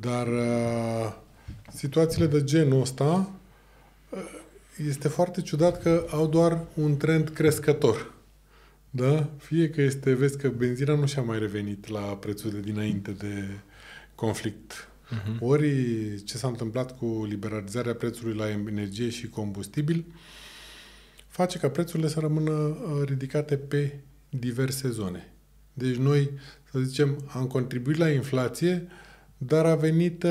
Dar situațiile de genul ăsta este foarte ciudat că au doar un trend crescător. Da? Fie că este, vezi că benzina nu și-a mai revenit la prețul de dinainte de conflict. Ori ce s-a întâmplat cu liberalizarea prețului la energie și combustibil face ca prețurile să rămână ridicate pe diverse zone. Deci noi, să zicem, am contribuit la inflație, dar a venit,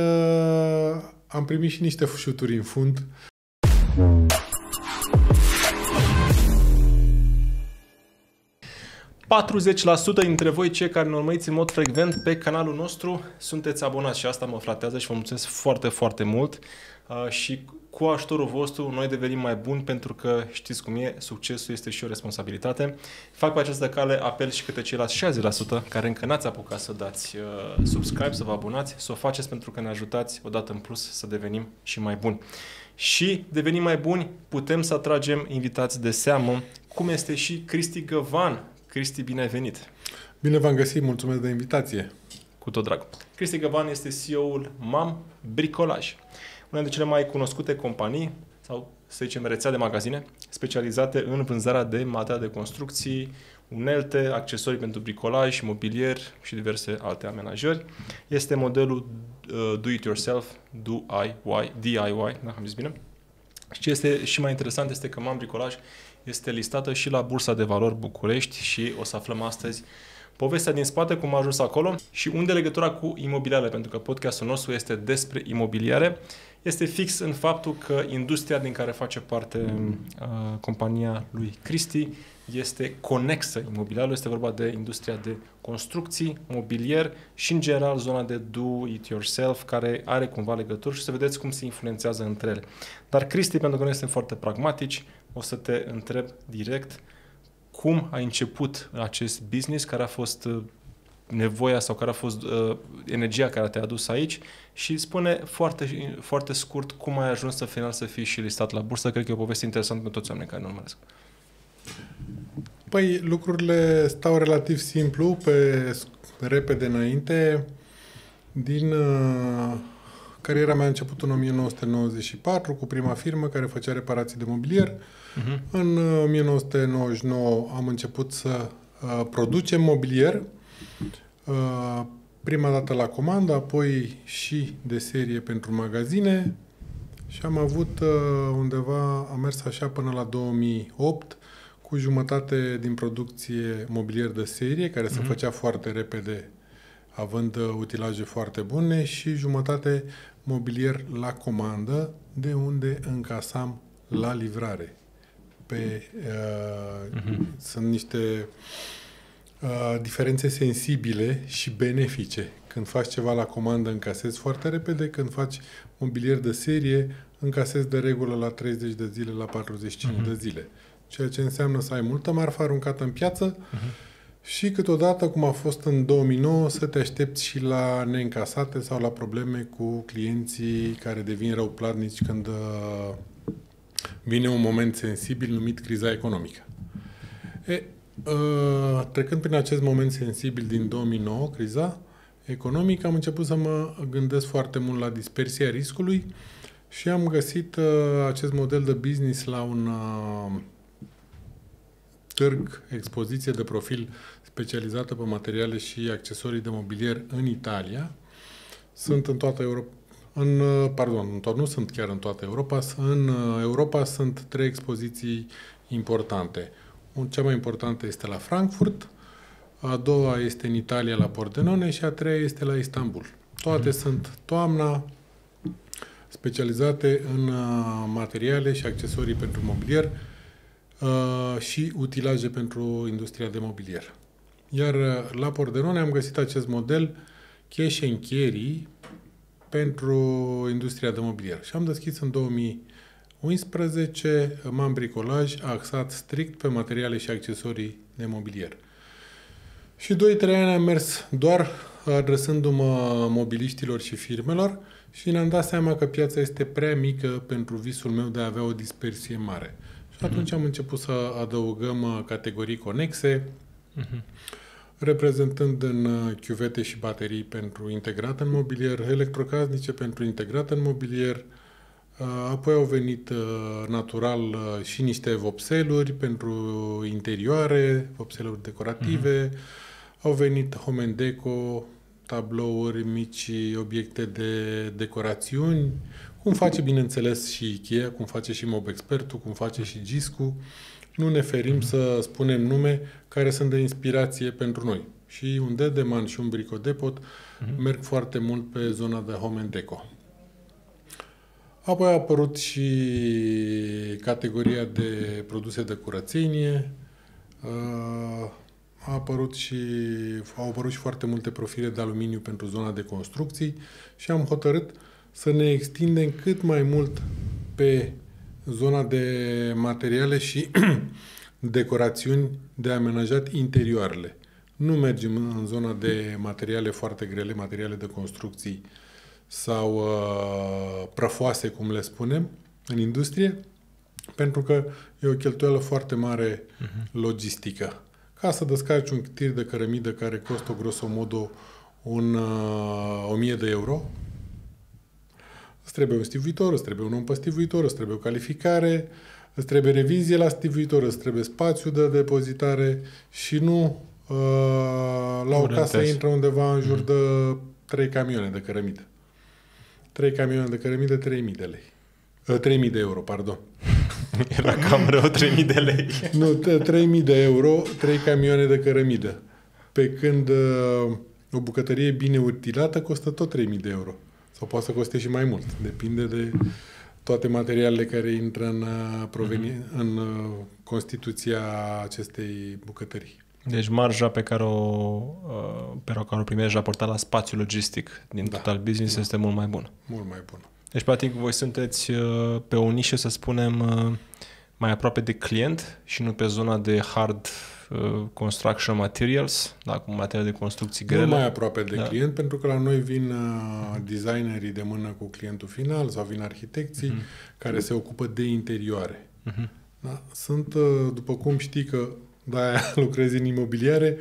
am primit și niște șuturi în fund. ...40% dintre voi, cei care ne urmăriți în mod frecvent pe canalul nostru, sunteți abonați și asta mă flatează și vă mulțumesc foarte, foarte mult. Și cu ajutorul vostru noi devenim mai buni pentru că știți cum e, succesul este și o responsabilitate. Fac pe această cale apel și către ceilalți 60% care încă n-ați apucat să dați subscribe, să vă abonați, să o faceți pentru că ne ajutați odată în plus să devenim și mai buni. Și devenim mai buni, putem să atragem invitați de seamă, cum este și Cristi Găvan. Cristi, bine ai venit! Bine v-am găsit, mulțumesc de invitație! Cu tot drag! Cristi Găvan este CEO-ul Mam Bricolaj, una dintre cele mai cunoscute companii, sau să zicem rețea de magazine, specializate în vânzarea de materiale de construcții, unelte, accesorii pentru bricolaj, mobilier și diverse alte amenajări. Este modelul do-it-yourself, DIY, dacă am zis bine. Și ce este și mai interesant este că Mam Bricolaj este listată și la Bursa de Valori București și o să aflăm astăzi povestea din spate, cum a ajuns acolo și unde legătura cu imobiliare, pentru că podcastul nostru este despre imobiliare. Este fix în faptul că industria din care face parte compania lui Cristi este conexă imobiliară. Este vorba de industria de construcții, mobilier și, în general, zona de do-it-yourself, care are cumva legături și să vedeți cum se influențează între ele. Dar, Cristi, pentru că noi suntem foarte pragmatici, o să te întreb direct cum ai început acest business, care a fost nevoia sau care a fost energia care te-a adus aici și spune foarte, foarte scurt cum ai ajuns în final să fii și listat la bursă. Cred că e o poveste interesantă pentru toți oamenii care ne urmăresc. Păi, lucrurile stau relativ simplu, pe repede înainte. Din cariera mea a început în 1994 cu prima firmă care făcea reparații de mobilier. În 1999 am început să producem mobilier. Prima dată la comandă, apoi și de serie pentru magazine și am avut undeva, am mers așa până la 2008 cu jumătate din producție mobilier de serie, care se făcea foarte repede, având utilaje foarte bune, și jumătate mobilier la comandă, de unde încasam la livrare. Sunt niște diferențe sensibile și benefice. Când faci ceva la comandă, încasezi foarte repede. Când faci mobilier de serie, încasezi de regulă la 30 de zile, la 45 de zile. Ceea ce înseamnă să ai multă marfă aruncată în piață și câteodată, cum a fost în 2009, să te aștepți și la neîncasate sau la probleme cu clienții care devin răuplatnici când vine un moment sensibil numit criza economică. Trecând prin acest moment sensibil din 2009, criza economică, am început să mă gândesc foarte mult la dispersia riscului și am găsit acest model de business la un târg, expoziție de profil specializată pe materiale și accesorii de mobilier în Italia. Sunt în toată Europa. Nu sunt chiar în toată Europa. În Europa sunt 3 expoziții importante. Cea mai importantă este la Frankfurt, a doua este în Italia la Pordenone și a treia este la Istanbul. Toate sunt toamna, specializate în materiale și accesorii pentru mobilier și utilaje pentru industria de mobilier. Iar la Pordenone am găsit acest model cash and carry pentru industria de mobilier. Și am deschis în 2011, Mam Bricolaj, axat strict pe materiale și accesorii de mobilier. Și 2-3 ani am mers doar adresându-mă mobiliștilor și firmelor și ne-am dat seama că piața este prea mică pentru visul meu de a avea o dispersie mare. Și atunci am început să adăugăm categorii conexe, reprezentând în chiuvete și baterii pentru integrat în mobilier, electrocasnice pentru integrat în mobilier, apoi au venit natural și niște vopseluri pentru interioare, vopseluri decorative, au venit home and deco, tablouri, mici obiecte de decorațiuni, cum face, bineînțeles, și Ikea, cum face și Mobexpertul, cum face și Giscu. Nu ne ferim să spunem nume care sunt de inspirație pentru noi. Și un Dedeman și un Brico Depôt merg foarte mult pe zona de home and deco. Apoi a apărut și categoria de produse de curățenie, au apărut și foarte multe profile de aluminiu pentru zona de construcții și am hotărât să ne extindem cât mai mult pe zona de materiale și decorațiuni de amenajat interioarele. Nu mergem în zona de materiale foarte grele, materiale de construcții sau prăfoase, cum le spunem, în industrie, pentru că e o cheltuială foarte mare logistică. Ca să descarci un tir de cărămidă care costă grosomodo 1000 de euro, îți trebuie un stivuitor, îți trebuie un om pe stivuitor, îți trebuie o calificare, îți trebuie revizie la stivuitor, îți trebuie spațiu de depozitare și nu la o casă intră undeva în jur de 3 camioane de cărămidă. 3 camioane de cărămidă, 3.000 de lei. 3.000 de euro, pardon. Era cam rău, 3.000 de lei. Nu, 3.000 de euro, 3 camioane de cărămidă. Pe când o bucătărie bine utilată costă tot 3.000 de euro. Sau poate să coste și mai mult. Depinde de toate materialele care intră în constituția acestei bucătării. Deci marja pe care o primești raportat la spațiu logistic din total business este mult mai bună. Mult mai bună. Deci, practic, voi sunteți pe o nișă, să spunem, mai aproape de client și nu pe zona de hard construction materials, cu materiale de construcții grele. Nu mai aproape de client, pentru că la noi vin designerii de mână cu clientul final sau vin arhitecții care se ocupă de interioare. Sunt, după cum știi că de-aia lucrezi în imobiliare,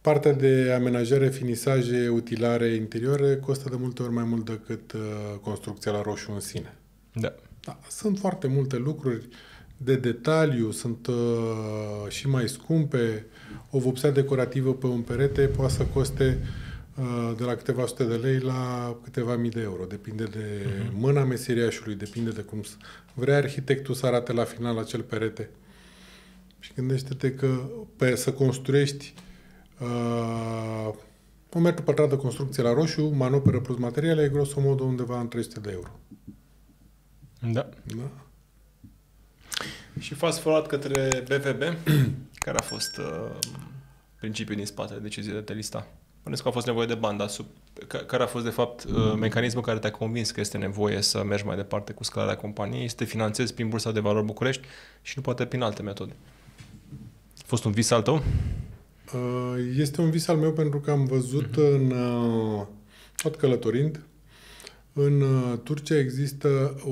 partea de amenajare, finisaje, utilare, interioare costă de multe ori mai mult decât construcția la roșu în sine. Da. Sunt foarte multe lucruri de detaliu, sunt și mai scumpe. O vopsea decorativă pe un perete poate să coste de la câteva sute de lei la câteva mii de euro. Depinde de mâna meseriașului, depinde de cum vrea arhitectul să arate la final acel perete. Și gândește-te că să construiești un metru pătrat de construcție la roșu, manoperă plus materiale, e grosomodo undeva în 300 de euro. Da. Și fast forward către BVB, care a fost principiul din spatele deciziei de a te lista. Puneți că a fost nevoie de bani, dar care a fost, de fapt, mecanismul care te-a convins că este nevoie să mergi mai departe cu scalarea companiei, să te finanțezi prin Bursa de Valori București și nu poate prin alte metode? A fost un vis al tău? Este un vis al meu pentru că am văzut tot călătorind, în Turcia există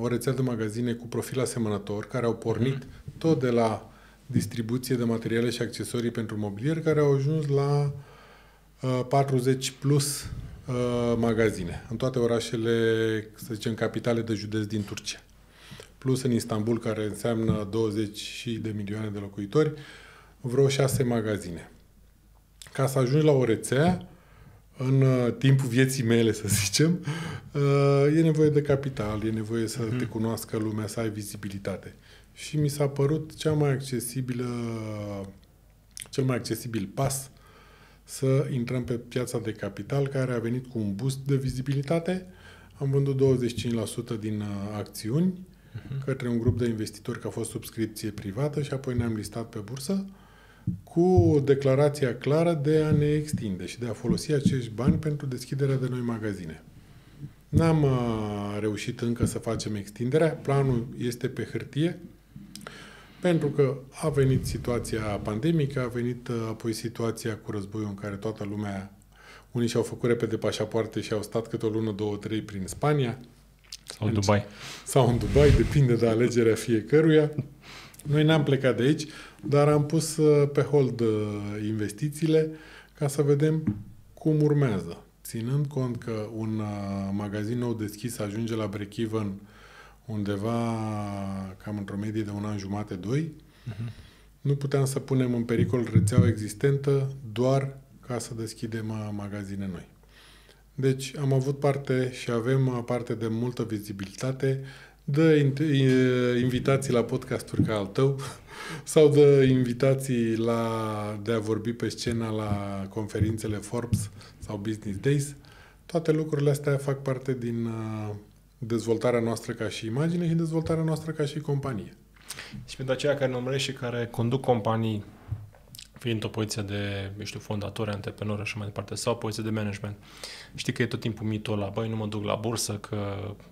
o rețea de magazine cu profil asemănător, care au pornit tot de la distribuție de materiale și accesorii pentru mobilier, care au ajuns la 40 plus magazine în toate orașele, să zicem, capitale de județ din Turcia. Plus în Istanbul, care înseamnă 20 de milioane de locuitori, vreo 6 magazine. Ca să ajungi la o rețea, în timpul vieții mele, să zicem, e nevoie de capital, e nevoie să te cunoască lumea, să ai vizibilitate. Și mi s-a părut cel mai accesibil pas să intrăm pe piața de capital, care a venit cu un boost de vizibilitate. Am vândut 25% din acțiuni către un grup de investitori, că a fost subscripție privată, și apoi ne-am listat pe bursă cu declarația clară de a ne extinde și de a folosi acești bani pentru deschiderea de noi magazine. N-am reușit încă să facem extinderea, planul este pe hârtie, pentru că a venit situația pandemică, a venit apoi situația cu războiul, în care toată lumea, unii și-au făcut repede pașapoarte și au stat câte o lună, 2-3 prin Spania. Sau în Dubai. Depinde de alegerea fiecăruia. Noi n-am plecat de aici, dar am pus pe hold investițiile ca să vedem cum urmează. Ținând cont că un magazin nou deschis ajunge la break-even undeva cam într-o medie de 1 an jumate, 2, nu puteam să punem în pericol rețeaua existentă doar ca să deschidem magazine noi. Deci am avut parte și avem parte de multă vizibilitate, de invitații la podcasturi ca al tău sau de invitații de a vorbi pe scena la conferințele Forbes sau Business Days. Toate lucrurile astea fac parte din dezvoltarea noastră ca și imagine și dezvoltarea noastră ca și companie. Și pentru aceia care ne urmăresc și care conduc companii, fiind o poziție de, fondator, antreprenor și așa mai departe, sau o poziție de management. Știi că e tot timpul mitul ăla, băi, nu mă duc la bursă, că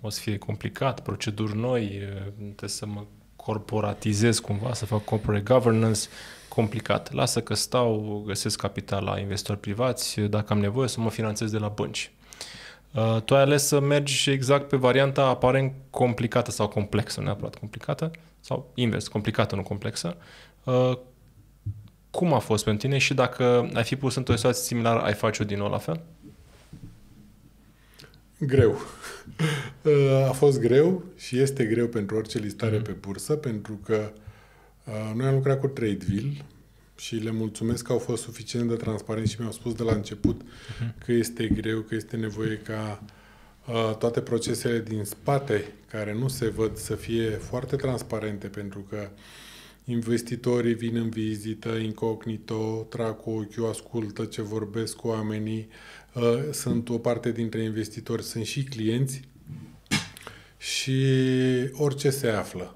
o să fie complicat, proceduri noi, trebuie să mă corporatizez cumva, să fac corporate governance, complicat. Lasă că stau, găsesc capital la investitori privați, dacă am nevoie să mă finanțez de la bănci. Tu ai ales să mergi exact pe varianta aparent complicată sau complexă, neapărat complicată, sau invers, complicată, nu complexă. Cum a fost pentru tine și dacă ai fi pus într-o situație similară, ai face-o din nou la fel? Greu. A fost greu și este greu pentru orice listare pe bursă, pentru că noi am lucrat cu Tradeville și le mulțumesc că au fost suficient de transparenți și mi-au spus de la început că este greu, că este nevoie ca toate procesele din spate, care nu se văd, să fie foarte transparente, pentru că investitorii vin în vizită, incognito, trag cu ochiul, ascultă ce vorbesc cu oamenii. Sunt o parte dintre investitori, sunt și clienți și orice se află.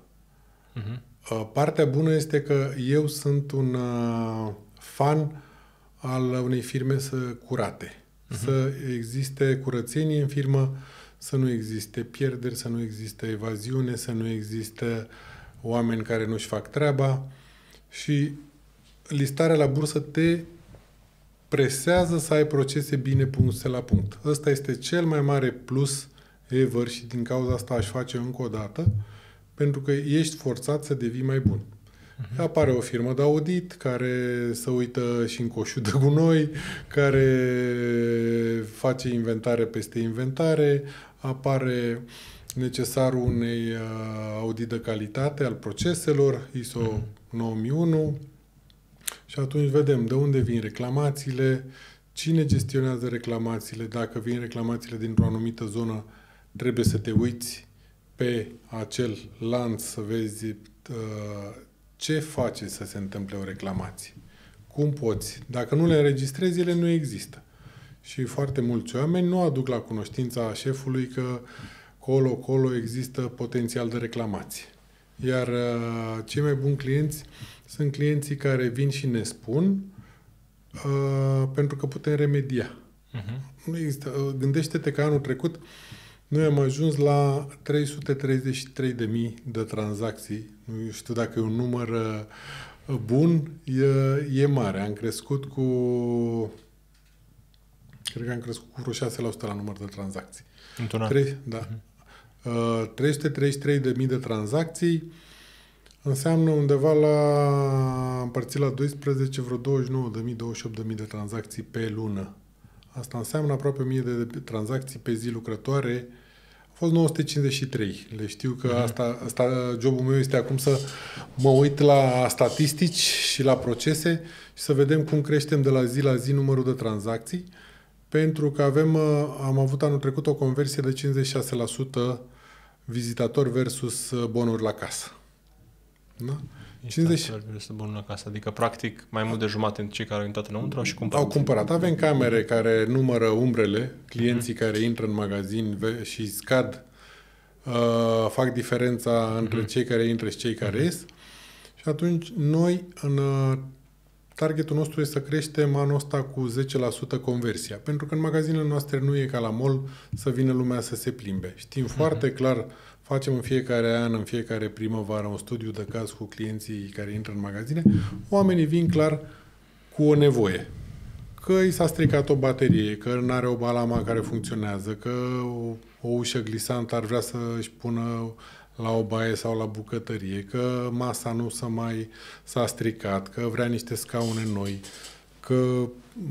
Partea bună este că eu sunt un fan al unei firme curate. Să existe curățenie în firmă, să nu existe pierderi, să nu existe evaziune, să nu existe oameni care nu-și fac treaba, și listarea la bursă te presează să ai procese bine puse la punct. Ăsta este cel mai mare plus ever și din cauza asta aș face încă o dată, pentru că ești forțat să devii mai bun. Apare o firmă de audit care se uită și în coșul de gunoi, care face inventare peste inventare, apare necesarul unei audit de calitate al proceselor, ISO 9001, și atunci vedem de unde vin reclamațiile, cine gestionează reclamațiile, dacă vin reclamațiile dintr-o anumită zonă, trebuie să te uiți pe acel lanț să vezi ce face să se întâmple o reclamație. Cum poți? Dacă nu le înregistrezi, ele nu există. Și foarte mulți oameni nu aduc la cunoștința șefului că colo-colo există potențial de reclamație. Iar cei mai buni clienți sunt clienții care vin și ne spun pentru că putem remedia. Nu există. Gândește-te că anul trecut noi am ajuns la 333.000 de tranzacții. Nu știu dacă e un număr bun, e mare. Am crescut cu... Cred că am crescut cu vreo 6% la număr de tranzacții. Într-un an. 333.000 de tranzacții înseamnă undeva împărțit la 12, vreo 29.000-28.000 de tranzacții pe lună. Asta înseamnă aproape 1.000 de tranzacții pe zi lucrătoare. A fost 953. Le știu că asta, jobul meu este acum să mă uit la statistici și la procese și să vedem cum creștem de la zi la zi numărul de tranzacții. Pentru că am avut anul trecut o conversie de 56% vizitatori versus bonuri la casă. Da? 50% versus bonuri la casă. Adică, practic, mai mult de jumate dintre cei care au intrat înăuntru și cumpărat. Au cumpărat. Avem camere care numără umbrele. Clienții care intră în magazin și scad fac diferența între cei care intră și cei care ies. Și atunci, noi targetul nostru este să creștem anul ăsta cu 10% conversia. Pentru că în magazinele noastre nu e ca la mall să vină lumea să se plimbe. Știm foarte clar, facem în fiecare an, în fiecare primăvară, un studiu de caz cu clienții care intră în magazine. Oamenii vin clar cu o nevoie. Că i s-a stricat o baterie, că n-are o balama care funcționează, că o ușă glisantă ar vrea să-și pună la o baie sau la bucătărie, că masa nu s-a stricat, că vrea niște scaune noi, că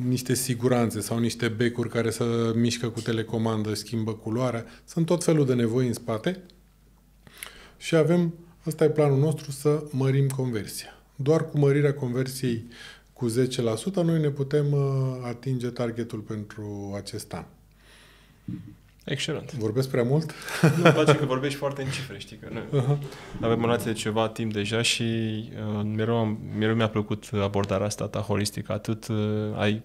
niște siguranțe sau niște becuri care să mișcă cu telecomandă, schimbă culoarea. Sunt tot felul de nevoi în spate și avem, ăsta e planul nostru, să mărim conversia. Doar cu mărirea conversiei cu 10% noi ne putem atinge targetul pentru acest an. Excelent. Vorbesc prea mult? Nu, îmi place că vorbești foarte în cifre, știi că noi avem o relație de ceva timp deja și mereu mi-a plăcut abordarea asta ta holistică. Atât ai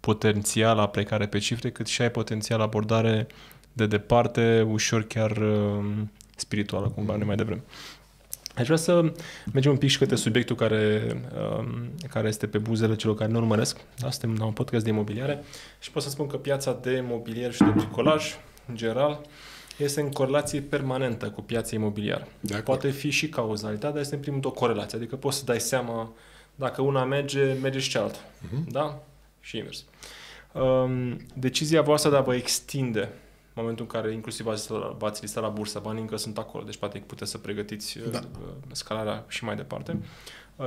potențial la plecare pe cifre, cât și ai potențial abordare de departe, ușor chiar spirituală, cum ne mai devreme. Aș vrea să mergem un pic și către subiectul care este pe buzele celor care ne urmăresc. Da, suntem la un podcast de imobiliare și pot să spun că piața de mobilier și de bricolaj, în general, este în corelație permanentă cu piața imobiliară. Poate fi și cauzalitate, dar este în primul rând o corelație. Adică poți să dai seama dacă una merge, merge și cealaltă. Da? Și invers. Decizia voastră de a vă extinde, în momentul în care inclusiv v-ați listat la bursă, banii încă sunt acolo, deci poate puteți să pregătiți scalarea și mai departe,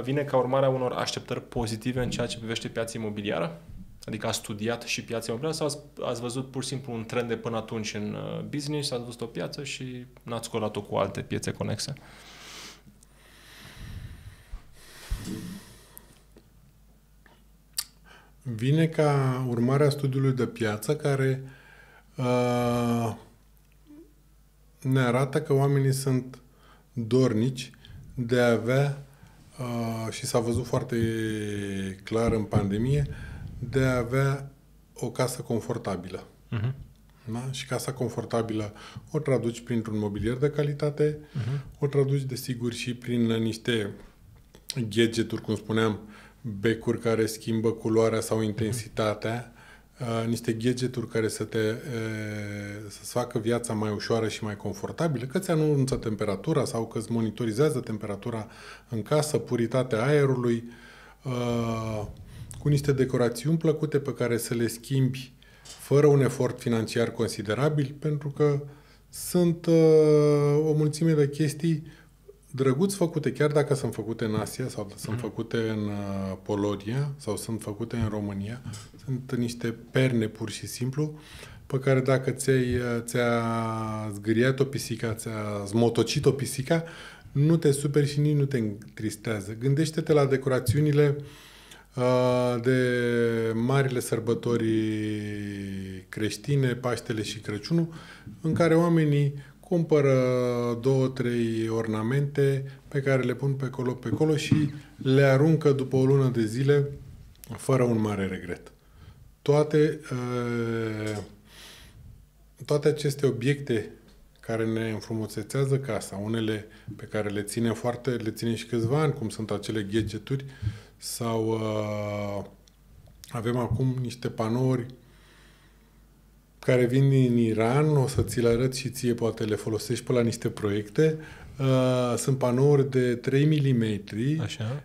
vine ca urmare a unor așteptări pozitive în ceea ce privește piața imobiliară? Adică ați studiat și piața imobiliară sau ați văzut pur și simplu un trend de până atunci în business, ați văzut o piață și n-ați colat-o cu alte piețe conexe? Vine ca urmare a studiului de piață care ne arată că oamenii sunt dornici de a avea, și s-a văzut foarte clar în pandemie, de a avea o casă confortabilă. Da? Și casa confortabilă o traduci printr-un mobilier de calitate, o traduci desigur și prin niște gadgeturi, cum spuneam, becuri care schimbă culoarea sau intensitatea, niște gadgeturi care să-ți facă viața mai ușoară și mai confortabilă, că ți anunță temperatura sau că îți monitorizează temperatura în casă, puritatea aerului, cu niște decorațiuni plăcute pe care să le schimbi fără un efort financiar considerabil, pentru că sunt o mulțime de chestii drăguț făcute, chiar dacă sunt făcute în Asia sau sunt făcute în Polonia sau sunt făcute în România, sunt niște perne pur și simplu pe care dacă ți-a zgâriat o pisică, ți-a zmotocit o pisică, nu te superi și nici nu te întristează. Gândește-te la decorațiunile de marile sărbători creștine, Paștele și Crăciunul, în care oamenii cumpără 2-3 ornamente pe care le pun pe colo, pe colo și le aruncă după o lună de zile fără un mare regret. Toate aceste obiecte care ne înfrumusețează casa, unele pe care le ține și câțiva ani, cum sunt acele gadgeturi, sau avem acum niște panouri care vin din Iran, o să ți le arăt și ție, poate le folosești pe la niște proiecte. Sunt panouri de 3 mm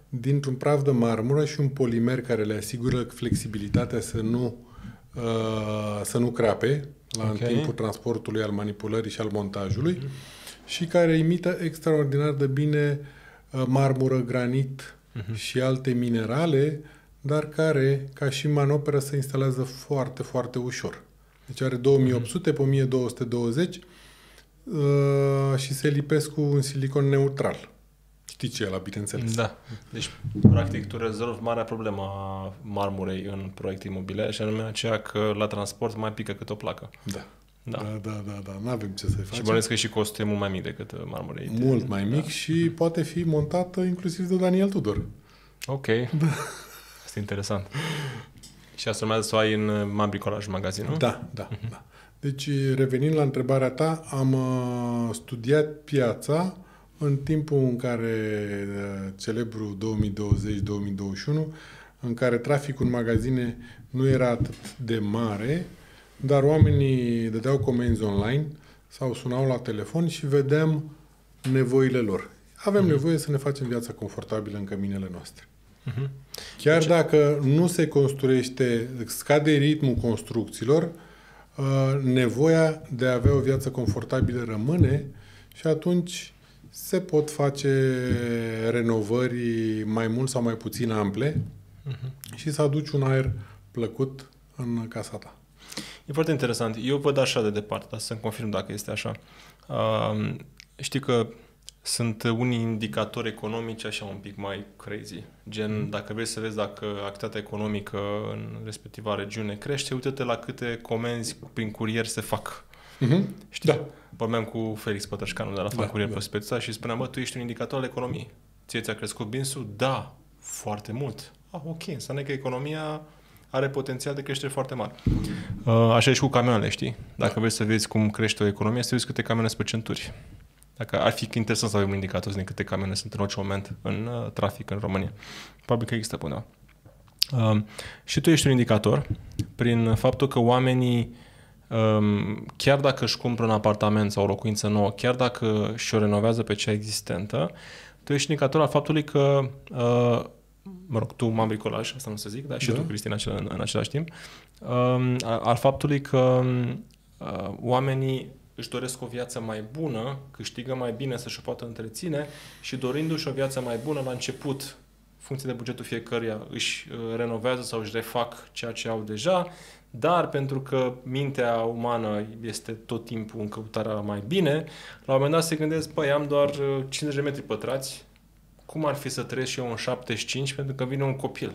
dintr-un praf de marmură și un polimer care le asigură flexibilitatea să nu crape în timpul transportului, al manipulării și al montajului, și care imită extraordinar de bine marmură, granit și alte minerale, dar care, ca și manoperă, se instalează foarte, foarte ușor. Deci are 2800 pe 1220 și se lipesc cu un silicon neutral. Știi ce e ăla, bineînțeles. Da. Deci, practic, tu rezolvi marea problemă a marmurei în proiecte imobiliare, și anume aceea că la transport mai pică cât o placă. Da. N-avem ce să-i facem. Și bănesc că și costul e mult mai mic decât marmurei. Mult mai mic și poate fi montat inclusiv de Daniel Tudor. Ok. Da. Asta e interesant. Și asta urmează să o ai în Mam Bricolaj, magazin, nu? Da. Deci, revenind la întrebarea ta, am studiat piața în timpul în care celebrul 2020-2021, în care traficul în magazine nu era atât de mare, dar oamenii dădeau comenzi online sau sunau la telefon și vedeam nevoile lor. Avem nevoie să ne facem viața confortabilă în căminele noastre. Chiar deci, dacă nu se construiește, scade ritmul construcțiilor, nevoia de a avea o viață confortabilă rămâne și atunci se pot face renovări mai mult sau mai puțin ample și să aduci un aer plăcut în casa ta. E foarte interesant. Eu văd așa de departe, dar să-mi confirm dacă este așa. Știi că sunt unii indicatori economici așa un pic mai crazy. Gen, dacă vrei să vezi dacă activitatea economică în respectiva regiune crește, uite-te la câte comenzi prin curier se fac. Știi? Da. Vorbeam cu Felix Pătrășcanu de la Fac Curier Prosperitate și spuneam, bă, tu ești un indicator al economiei. Ție ți-a crescut binsul? Da, foarte mult. Ah, ok, înseamnă că economia are potențial de creștere foarte mare. Așa ești cu camioanele, știi? Dacă vrei să vezi cum crește o economie, să vezi câte camioane sunt pe centuri. Dacă ar fi interesant să avem un indicator din câte camioane sunt în orice moment în trafic în România. Probabil că există până. Și tu ești un indicator prin faptul că oamenii, chiar dacă își cumpără un apartament sau o locuință nouă, chiar dacă și-o renovează pe cea existentă, tu ești indicator al faptului că, mă rog, tu, Mam Bricolaj, asta nu se zic, dar și tu, Cristina, în același timp, al faptului că oamenii își doresc o viață mai bună, câștigă mai bine să-și o poată întreține și dorindu-și o viață mai bună la început, funcție de bugetul fiecăruia, își renovează sau își refac ceea ce au deja, dar pentru că mintea umană este tot timpul în căutarea mai bine, la un moment dat se gândesc, păi, am doar 50 de metri pătrați, cum ar fi să trăiesc și eu în 75 pentru că vine un copil?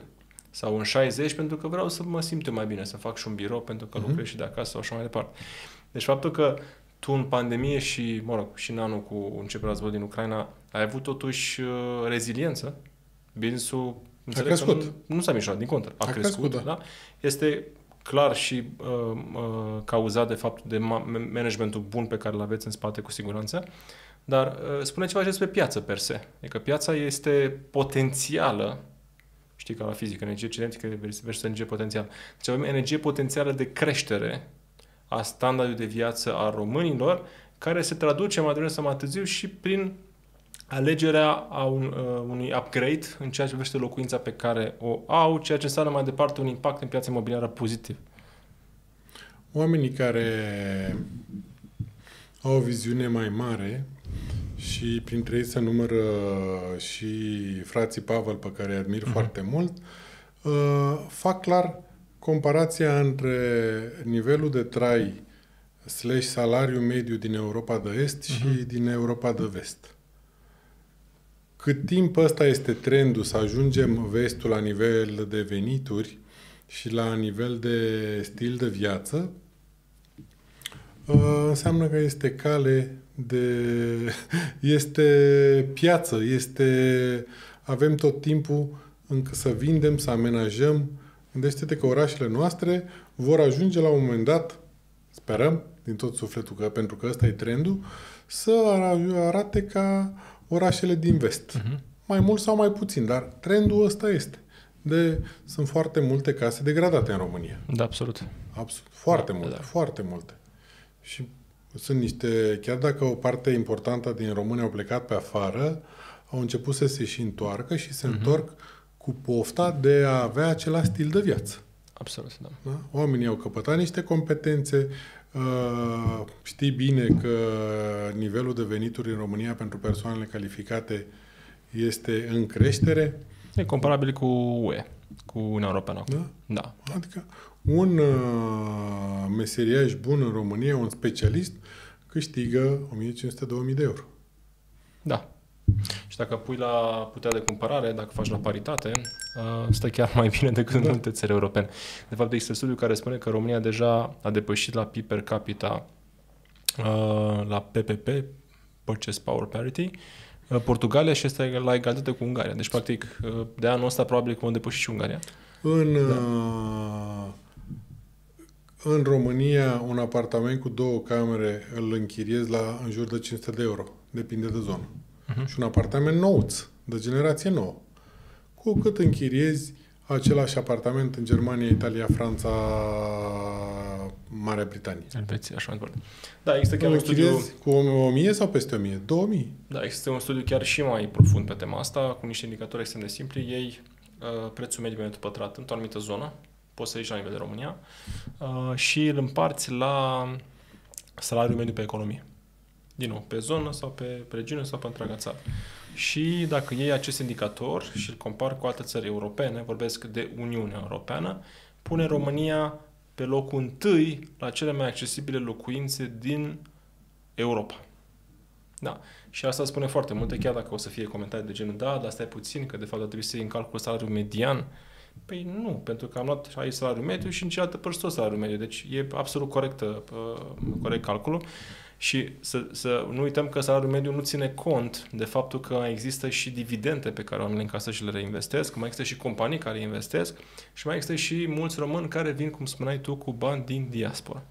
Sau în 60 pentru că vreau să mă simt eu mai bine, să fac și un birou pentru că lucrez și de acasă sau așa mai departe. Deci faptul că tu în pandemie și, mă rog, și în anul cu începerea războiului din Ucraina, ai avut totuși reziliență, business-ul a crescut. Nu s-a mișcat, din contră. A crescut, da? Este clar și cauzat de faptul de managementul bun pe care îl aveți în spate, cu siguranță. Dar spune ceva și despre piață, per se. Adică piața este potențială, știi, ca la fizică, energie cinetică versus energie potențială. Deci avem energie potențială de creștere a standardului de viață a românilor, care se traduce mai devreme sau mai târziu și prin alegerea a unui upgrade în ceea ce privește locuința pe care o au, ceea ce înseamnă mai departe un impact în piața imobiliară pozitiv. Oamenii care au o viziune mai mare și printre ei se numără și frații Pavel, pe care îi admir foarte mult, fac clar comparația între nivelul de trai / salariu mediu din Europa de Est și din Europa de Vest. Cât timp ăsta este trendul să ajungem vestul la nivel de venituri și la nivel de stil de viață, înseamnă că este cale de... este piață, este... avem tot timpul încă să vindem, să amenajăm. Gândește-te că orașele noastre vor ajunge la un moment dat, sperăm, din tot sufletul, că, pentru că ăsta e trendul, să arate ca orașele din vest. Mai mult sau mai puțin, dar trendul ăsta este. Sunt foarte multe case degradate în România. Da, absolut. Foarte multe, foarte multe. Și sunt niște, chiar dacă o parte importantă din România au plecat pe afară, au început să se și întoarcă și se întorc cu pofta de a avea același stil de viață. Absolut, da. Oamenii au căpătat niște competențe. Știi bine că nivelul de venituri în România pentru persoanele calificate este în creștere. E comparabil cu UE, cu Uniunea Europeană. Da. Adică un meseriaș bun în România, un specialist, câștigă 1.500-2.000 de euro. Da. Și dacă pui la puterea de cumpărare, dacă faci la paritate, stă chiar mai bine decât în multe țări europene. De fapt, există studiu care spune că România deja a depășit la PIB per capita, la PPP, Purchase Power Parity, Portugalia și este la egalitate cu Ungaria. Deci, practic, de anul ăsta probabil că vom depăși și Ungaria. În România, un apartament cu 2 camere îl închiriezi la în jur de 500 de euro. Depinde de zonă. Și un apartament nouț, de generație nouă. Cu cât închiriezi același apartament în Germania, Italia, Franța, Marea Britanie. Elveția, așa mai departe. Da, există chiar un studiu... Cu 1.000 sau peste 1.000? 2.000? Da, există un studiu chiar și mai profund pe tema asta, cu niște indicatori extrem de simpli. Ei, prețul mediu pe metru pătrat într-o anumită zonă, poți să ieși la nivel de România, și îl împarți la salariul mediu pe economie. din nou, pe zonă sau pe regiune sau pe întreaga țară. Și dacă iei acest indicator și îl compar cu alte țări europene, vorbesc de Uniunea Europeană, pune România pe locul întâi la cele mai accesibile locuințe din Europa. Da. Și asta spune foarte multe, chiar dacă o să fie comentarii de genul, da, dar stai puțin, că de fapt trebuie să iei în calcul salariul median. Păi nu, pentru că am luat aici salariul mediu și în cealaltă părți tot salariul mediu. Deci e absolut corect calculul. Și să nu uităm că salariul mediu nu ține cont de faptul că există și dividende pe care oamenii încasă și le reinvestesc, mai există și companii care investesc și mai există și mulți români care vin, cum spuneai tu, cu bani din diaspora.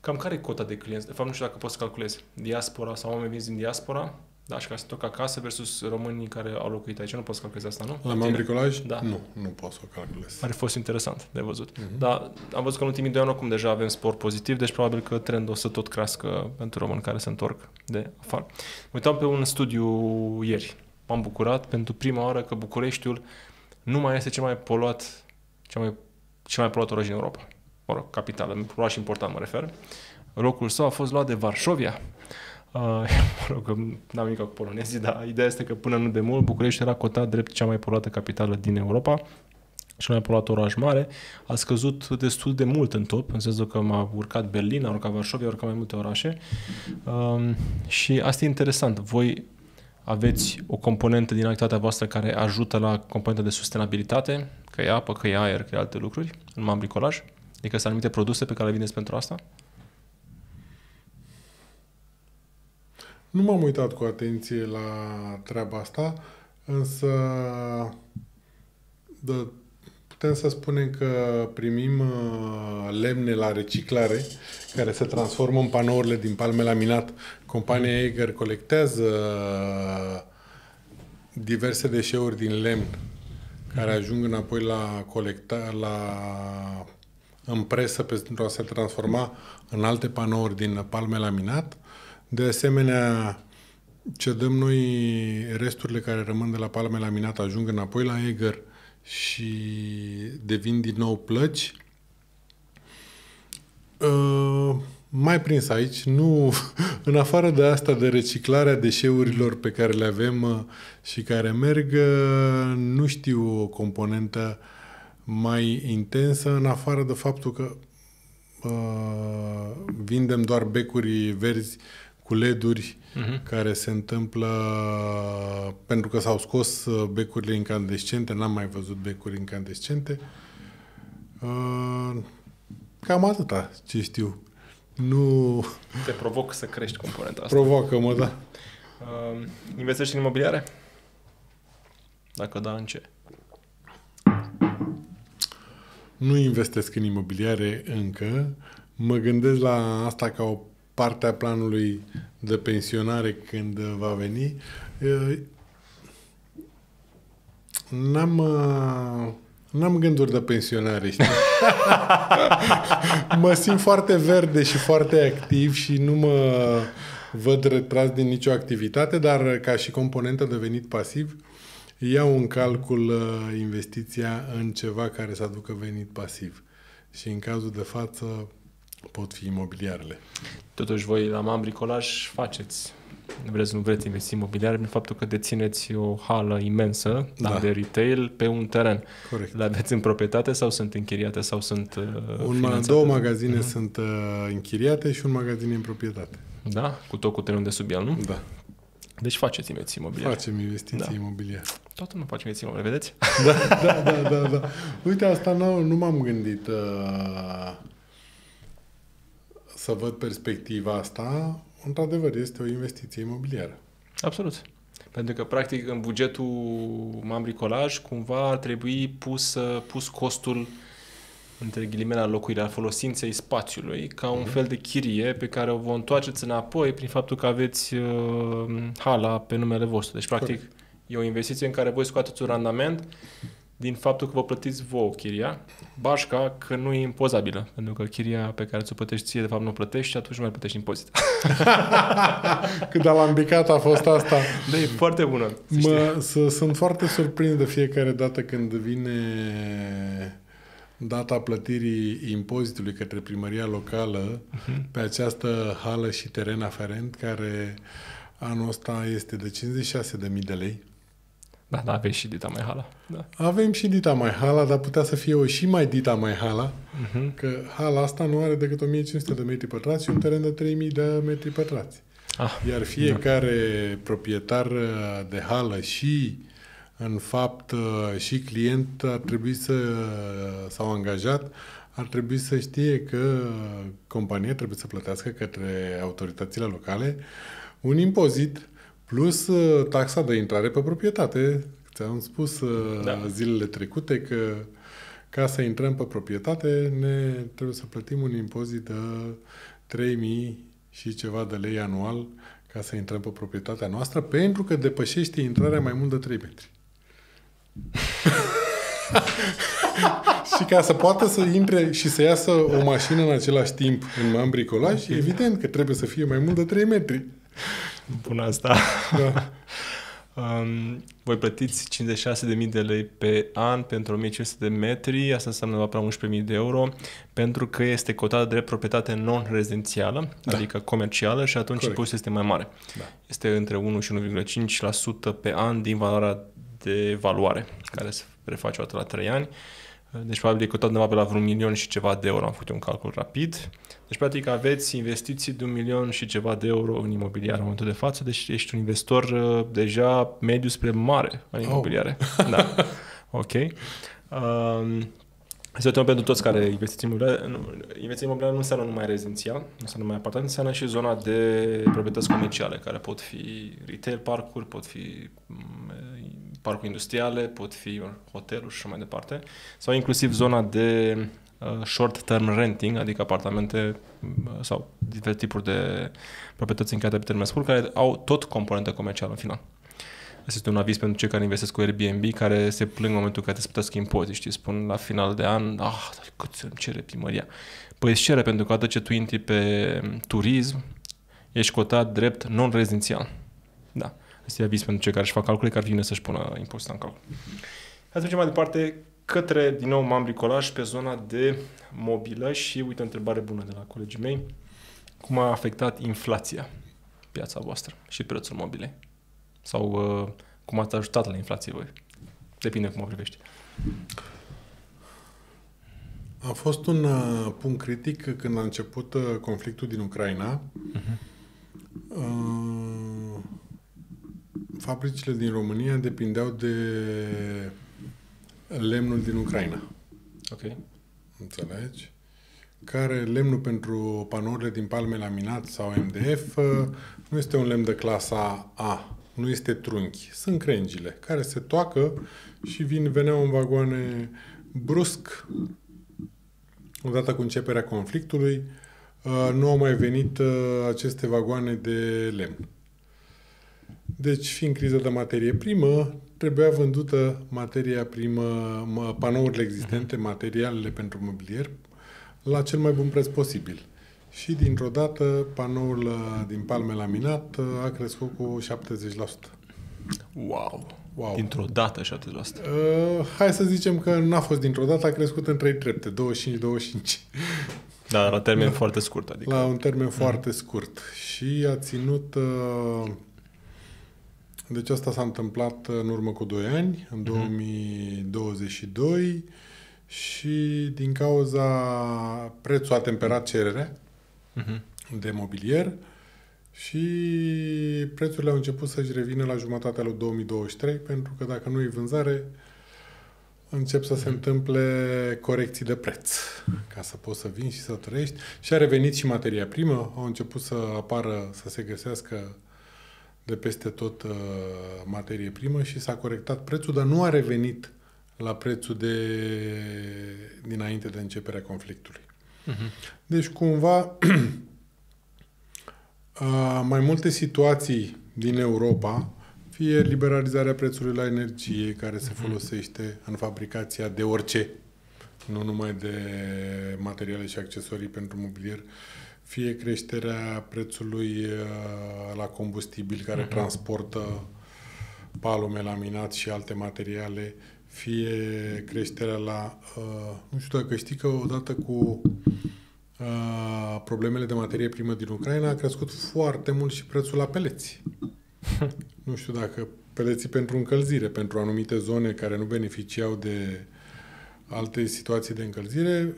Cam care e cota de clienți? De fapt, nu știu dacă poți să calculezi. Diaspora sau oameni veniți din diaspora? Da, și ca să toc acasă versus românii care au locuit aici. Nu poți să calculezi asta, nu? La Mam Bricolaj? Da. Nu pot să o calculez. Ar fi fost interesant de văzut. Dar am văzut că în ultimii 2 ani acum deja avem spor pozitiv, deci probabil că trendul o să tot crească pentru români care se întorc de afară. Mă uitam pe un studiu ieri. M-am bucurat pentru prima oară că Bucureștiul nu mai este cel mai poluat oraș din Europa. Mă rog, capitală, oraș important mă refer. Locul său a fost luat de Varșovia. Mă rog, n-am nimic cu polonezii, dar ideea este că până nu de mult București era cotat drept cea mai poluată capitală din Europa, cel mai poluat oraș mare. A scăzut destul de mult în top, în sensul că m-a urcat Berlin, a urcat Varșovia, a urcat mai multe orașe. Și asta e interesant. Voi aveți o componentă din activitatea voastră care ajută la componenta de sustenabilitate, că e apă, că e aer, că e alte lucruri, în Mam Bricolaj. Adică sunt anumite produse pe care le vindeți pentru asta? Nu m-am uitat cu atenție la treaba asta, însă putem să spunem că primim lemne la reciclare care se transformă în panourile din palme laminat. Compania Egger colectează diverse deșeuri din lemn care ajung înapoi la în presă pentru a se transforma în alte panouri din palme laminat. De asemenea, cedăm noi resturile care rămân de la palme laminat, ajung înapoi la Egger și devin din nou plăci. Mai prins aici, nu, în afară de asta, de reciclarea deșeurilor pe care le avem și care merg, nu știu o componentă mai intensă, în afară de faptul că vindem doar becuri verzi cu LED-uri care se întâmplă pentru că s-au scos becurile incandescente, n-am mai văzut becuri incandescente. Cam atâta ce știu. Nu... Te provoc să crești componenta asta. Provoacă-mă, da. Investești în imobiliare? Dacă da, în ce? Nu investesc în imobiliare încă. Mă gândesc la asta ca o parte a planului de pensionare când va veni. N-am gânduri de pensionare, știi? Mă simt foarte verde și foarte activ și nu mă văd retras din nicio activitate, dar ca și componentă de venit pasiv, iau în calcul investiția în ceva care să aducă venit pasiv. Și în cazul de față pot fi imobiliarele. Totuși voi la Mam Bricolaj faceți, nu vreți investiții imobiliare prin faptul că dețineți o hală imensă de retail pe un teren. Corect. Le aveți în proprietate sau sunt închiriate sau sunt finanțate? Două magazine sunt închiriate și un magazin în proprietate. Da? Cu tot cu terenul de sub el, nu? Da. Deci faceți investiții imobiliare. Facem investiții imobiliare. Toată lumea face investiții imobiliare, vedeți? Da. Uite, asta nu m-am gândit să văd perspectiva asta. Într-adevăr, este o investiție imobiliară. Absolut. Pentru că, practic, în bugetul Mam Bricolaj, cumva ar trebui pus costul între ghilimele al locuirii, al folosinței spațiului, ca un fel de chirie pe care o vă întoarceți înapoi prin faptul că aveți hala pe numele vostru. Deci, practic, e o investiție în care voi scoateți un randament din faptul că vă plătiți vouă chiria, bașca că nu e impozabilă, pentru că chiria pe care ți-o plătești ție, de fapt, nu plătești și atunci nu mai plătești impozit. Cât alambicat a fost asta! Da, e foarte bună! Sunt foarte surprins de fiecare dată când vine data plătirii impozitului către primăria locală pe această hală și teren aferent, care anul ăsta este de 56.000 de lei. Da, da, aveți și dita mai hala. Da. Avem și dita mai hala, dar putea să fie o și mai dita mai hala, că hala asta nu are decât 1500 de metri pătrați și un teren de 3000 de metri pătrați. Ah, iar fiecare proprietar de hală și, în fapt, și client ar trebui să, sau angajat, ar trebui să știe că compania trebuie să plătească către autoritățile locale un impozit plus taxa de intrare pe proprietate. Ți-am spus zilele trecute că ca să intrăm pe proprietate ne trebuie să plătim un impozit de 3.000 și ceva de lei anual ca să intrăm pe proprietatea noastră, pentru că depășește intrarea mai mult de 3 metri. Și ca să poată să intre și să iasă o mașină în același timp în Mam Bricolaj, evident că trebuie să fie mai mult de 3 metri. Bună asta. Da. Voi plătiți 56.000 de lei pe an pentru 1.500 de metri, asta înseamnă aproape 11.000 de euro, pentru că este cotată drept proprietate non-rezidențială, adică comercială, și atunci impozitul este mai mare. Da. Este între 1 și 1,5% pe an din valoarea de valoare, care se reface o dată la 3 ani. Deci, probabil, e cotat undeva pe la vreun milion și ceva de euro. Am făcut un calcul rapid. Deci, practic, aveți investiții de 1 milion și ceva de euro în imobiliar în momentul de față. Deci, ești un investor deja mediu spre mare în imobiliare. Oh. Da. Ok. Este o temă pentru toți care investiți imobiliare. Investiții imobiliare nu înseamnă numai rezidențial, nu înseamnă numai apartament, înseamnă și zona de proprietăți comerciale, care pot fi retail parcuri, pot fi parcuri industriale, pot fi hoteluri și mai departe, sau inclusiv zona de short-term renting, adică apartamente sau diferite tipuri de proprietăți încheiate pe termen scurt, care au tot componentă comercială în final. Este un aviz pentru cei care investesc cu Airbnb, care se plâng în momentul în care te plătesc impozit, știi, spun la final de an, ah, dar cât îmi cere primăria? Păi îți cere, pentru că atât ce tu intri pe turism, ești cotat drept non-rezidențial. Da. Este aviz pentru cei care își fac calcule, care vine să-și pună impozitul în calcul. Hai să mergem mai departe către, din nou, Mam Bricolaj, pe zona de mobilă și, uite, o întrebare bună de la colegii mei. Cum a afectat inflația piața voastră și prețul mobilei? Sau cum ați ajutat la inflație voi? Depinde cum o privești. A fost un punct critic când a început conflictul din Ucraina. Fabricile din România depindeau de lemnul din Ucraina. Ok. Înțelegi? Care lemnul pentru panourile din palme laminat sau MDF nu este un lemn de clasa A. Nu este trunchi. Sunt crengile care se toacă și veneau în vagoane brusc. Odată cu începerea conflictului nu au mai venit aceste vagoane de lemn. Deci, fiind criză de materie primă, trebuia vândută materia primă, panourile existente, materialele pentru mobilier, la cel mai bun preț posibil. Și, dintr-o dată, panoul din palme laminat a crescut cu 70%. Wow! Dintr-o dată 70%. Hai să zicem că n-a fost dintr-o dată, a crescut în 3 trepte, 25-25. Da, la termen foarte scurt. Adică. La un termen foarte scurt. Și a ținut... Deci asta s-a întâmplat în urmă cu 2 ani, în 2022, și din cauza prețul a temperat cererea de mobilier și prețurile au început să-și revină la jumătatea lui 2023, pentru că dacă nu e vânzare, încep să se întâmple corecții de preț, ca să poți să vin și să trăiești. Și a revenit și materia primă, au început să apară, să se găsească de peste tot materie primă și s-a corectat prețul, dar nu a revenit la prețul dinainte de începerea conflictului. Deci, cumva, mai multe situații din Europa, fie liberalizarea prețului la energie, care se folosește în fabricația de orice, nu numai de materiale și accesorii pentru mobilier, fie creșterea prețului la combustibil care transportă palume, laminat și alte materiale, fie creșterea la... nu știu dacă știi că odată cu problemele de materie primă din Ucraina a crescut foarte mult și prețul la peleți. Nu știu dacă peleții pentru încălzire, pentru anumite zone care nu beneficiau de alte situații de încălzire,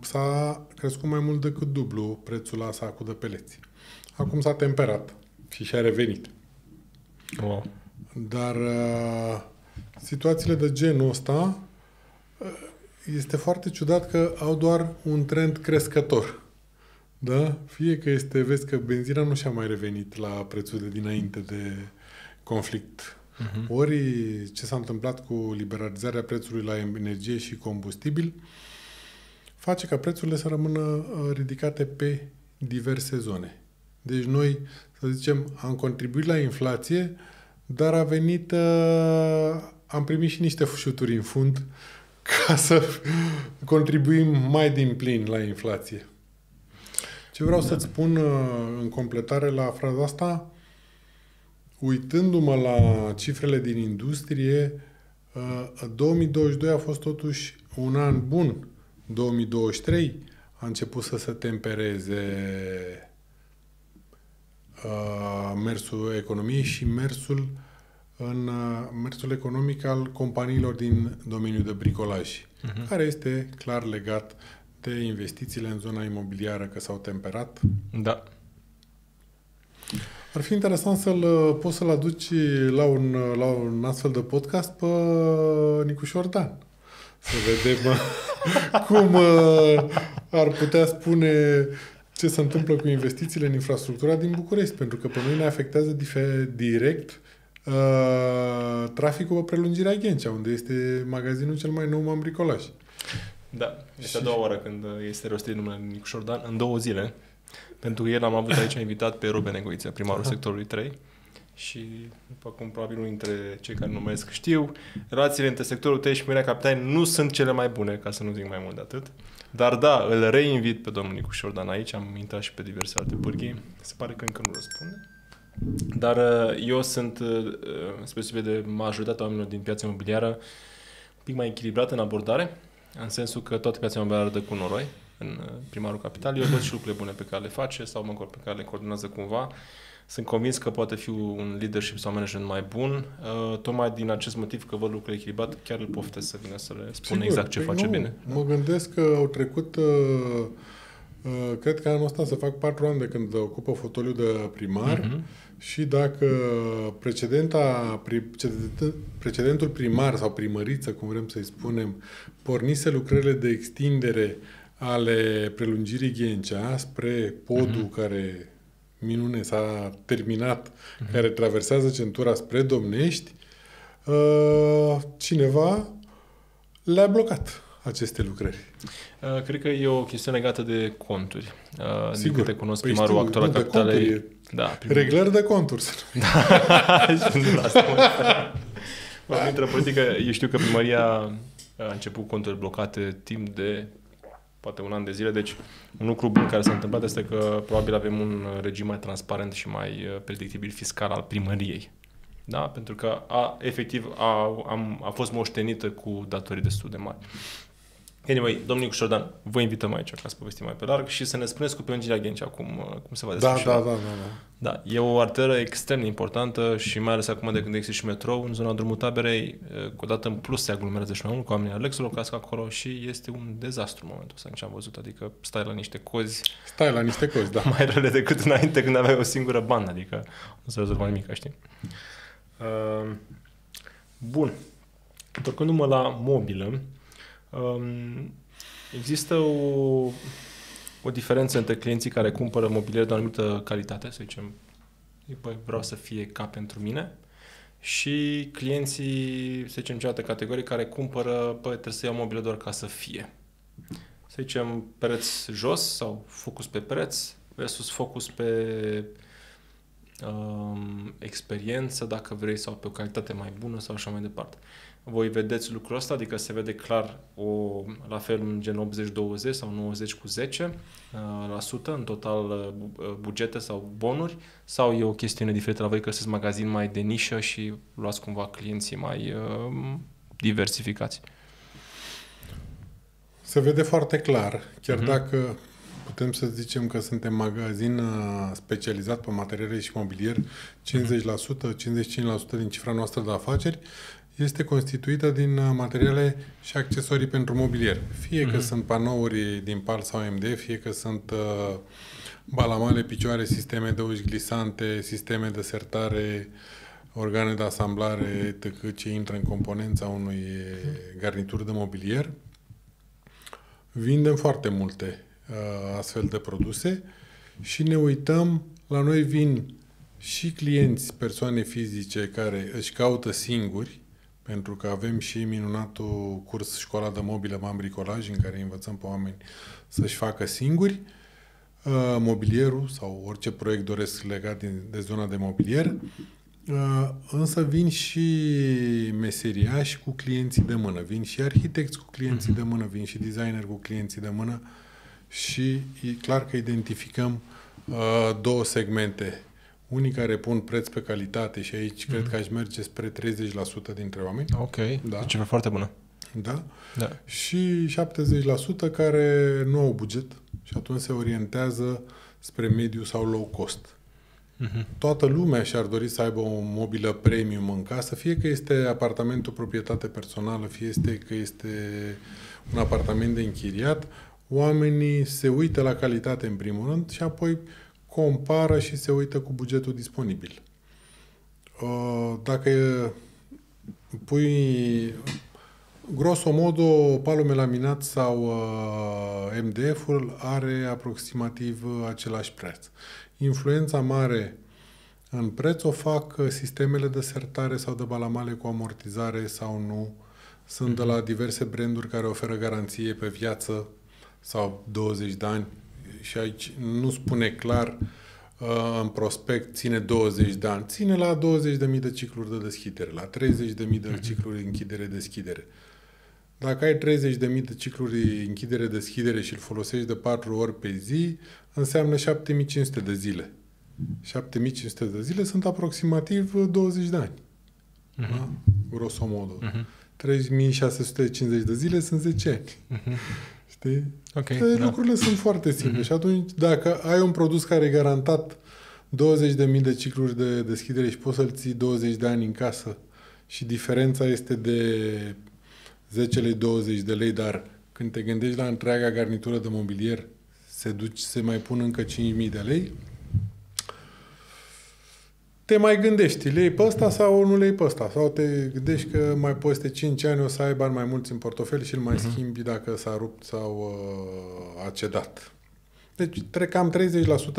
s-a crescut mai mult decât dublu prețul la sacul de peleți. Acum s-a temperat și și-a revenit. Wow. Dar situațiile de genul ăsta este foarte ciudat că au doar un trend crescător. Da? Fie că este, vezi că benzina nu și-a mai revenit la prețul de dinainte de conflict. Ori ce s-a întâmplat cu liberalizarea prețului la energie și combustibil face ca prețurile să rămână ridicate pe diverse zone. Deci noi, să zicem, am contribuit la inflație, dar a venit, am primit și niște șuturi în fund ca să contribuim mai din plin la inflație. Ce vreau să-ți spun în completare la fraza asta, uitându-mă la cifrele din industrie, 2022 a fost totuși un an bun. 2023 a început să se tempereze mersul economiei și mersul economic al companiilor din domeniul de bricolaj, care este clar legat de investițiile în zona imobiliară, că s-au temperat. Da. Ar fi interesant să-l poți să-l aduci la un astfel de podcast pe Nicușor Dan. Să vedem cum ar putea spune ce se întâmplă cu investițiile în infrastructura din București, pentru că pe noi ne afectează direct traficul pe prelungirea Ghencea, unde este magazinul cel mai nou Mam Bricolaj. Da, este și... a doua oară când este rostit numele Nicușor Dan, în 2 zile, pentru că el am avut aici invitat pe Ruben Negoiță, primarul sectorului 3, și, după cum probabil unii dintre cei care numesc știu, relațiile între sectorul 3 și Marea Capitani nu sunt cele mai bune, ca să nu zic mai mult de atât. Dar da, îl reinvit pe domnul Nicușor Dan aici, am intrat și pe diverse alte pârghii, se pare că încă nu răspunde. Dar eu sunt, spre de majoritatea oamenilor din piața imobiliară, un pic mai echilibrat în abordare, în sensul că toată piața imobiliară dă cu noroi în primarul capitalei. Eu văd și lucrurile bune pe care le face sau măcar pe care le coordonează cumva. Sunt convins că poate fi un leadership sau management mai bun, tocmai din acest motiv că văd lucrurile echilibrate, chiar îl poftesc să vină să le spună exact ce face bine. Mă gândesc că au trecut, cred că anul ăsta se fac 4 ani de când ocupă fotoliul de primar, și dacă precedentul primar sau primăriță, cum vrem să-i spunem, pornise lucrările de extindere ale prelungirii Ghencea spre podul care... minune, s-a terminat, care traversează centura spre Domnești, cineva le-a blocat aceste lucrări. Cred că e o chestiune legată de conturi. Sigur. Din câte cunosc primarul actual al Capitalei... Da, reglări de conturi. Dintre politică, eu știu că primăria a început conturi blocate timp de poate 1 an de zile, deci un lucru bun care s-a întâmplat este că probabil avem un regim mai transparent și mai predictibil fiscal al primăriei. Da? Pentru că efectiv a fost moștenită cu datorii destul de mari. Anyway, domnul Nicușor Dan, vă invităm aici ca să povestim mai pe larg și să ne spuneți cu prelungirea Ghencea cum se va desfășura. Da, e o arteră extrem de importantă și mai ales acum de când există și metrou în zona Drumul Taberei, cu dată în plus se aglomerează și mai mult cu oamenii Alexul Ocasca acolo și este un dezastru în momentul ăsta, ce am văzut, adică stai la niște cozi. Stai la niște cozi, da. Mai rele decât înainte când aveai o singură bandă, adică nu se rezolva nimic, știi? Bun. Întorcându-mă la mobilă, există o diferență între clienții care cumpără mobilier de o anumită calitate, să zicem, vreau să fie ca pentru mine, și clienții, să zicem, cealaltă categorie care cumpără, trebuie să iau mobilier doar ca să fie. Să zicem, pereți jos sau focus pe pereți versus focus pe experiență, dacă vrei, sau pe o calitate mai bună sau așa mai departe. voi vedeți lucrul ăsta, adică se vede clar la fel un gen 80-20 sau 90-10% în total bugete sau bonuri, sau e o chestiune diferită la voi că sunteți magazin mai de nișă și luați cumva clienții mai diversificați? Se vede foarte clar, chiar dacă putem să zicem că suntem magazin specializat pe materiale și mobilier, 50%, 55% din cifra noastră de afaceri este constituită din materiale și accesorii pentru mobilier. Fie că sunt panouri din PAL sau MDF, fie că sunt balamale, picioare, sisteme de uși glisante, sisteme de sertare, organe de asamblare, ce intră în componența unui garnitur de mobilier. Vindem foarte multe astfel de produse și ne uităm, la noi vin și clienți, persoane fizice care își caută singuri, pentru că avem și minunatul curs Școala de Mobilă Mam Bricolaj, în care învățăm pe oameni să-și facă singuri mobilierul sau orice proiect doresc legat de zona de mobilier, însă vin și meseriași cu clienții de mână, vin și arhitecți cu clienții de mână, vin și designeri cu clienții de mână și e clar că identificăm două segmente. Unii care pun preț pe calitate și aici cred că aș merge spre 30% dintre oameni. Ok, da. Deci e foarte bună. Da. Da. Și 70% care nu au buget și atunci se orientează spre mediu sau low cost. Toată lumea și-ar dori să aibă o mobilă premium în casă, fie că este apartamentul proprietate personală, fie că este un apartament de închiriat. Oamenii se uită la calitate în primul rând și apoi compară și se uită cu bugetul disponibil. Dacă pui grosomodo palul melaminat sau MDF-ul are aproximativ același preț. Influența mare în preț o fac sistemele de sertare sau de balamale cu amortizare sau nu. Sunt de la diverse branduri care oferă garanție pe viață sau 20 de ani. Și aici nu spune clar în prospect ține 20 de ani. Ține la 20.000 de cicluri de deschidere, la 30.000 de cicluri închidere-deschidere. Dacă ai 30.000 de cicluri închidere-deschidere și îl folosești de 4 ori pe zi, înseamnă 7500 de zile. 7500 de zile sunt aproximativ 20 de ani. Da? Grosomodo. 3650 de zile sunt 10 ani. Știi? Okay, lucrurile sunt foarte simple și atunci dacă ai un produs care e garantat 20.000 de cicluri de deschidere și poți să-l ții 20 de ani în casă și diferența este de 10 lei, 20 de lei, dar când te gândești la întreaga garnitură de mobilier se mai pun încă 5.000 de lei, te mai gândești, le iei pe ăsta sau nu le iei pe ăsta? Sau te gândești că mai peste 5 ani o să ai bani mai mulți în portofel și îl mai schimbi dacă s-a rupt sau a cedat. Deci cam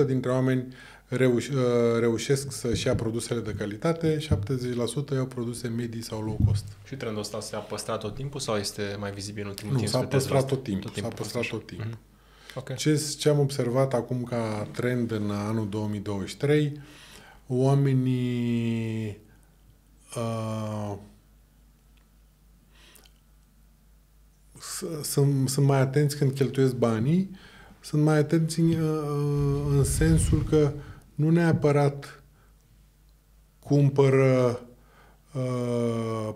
30% dintre oameni reușesc să-și ia produsele de calitate, 70% iau produse medii sau low cost. Și trendul ăsta s-a păstrat tot timpul sau este mai vizibil în ultimul timp? Nu, s-a păstrat tot timpul. S-a păstrat tot timpul. Okay. Ce am observat acum ca trend în anul 2023, oamenii sunt mai atenți când cheltuiesc banii, sunt mai atenți în sensul că nu neapărat cumpără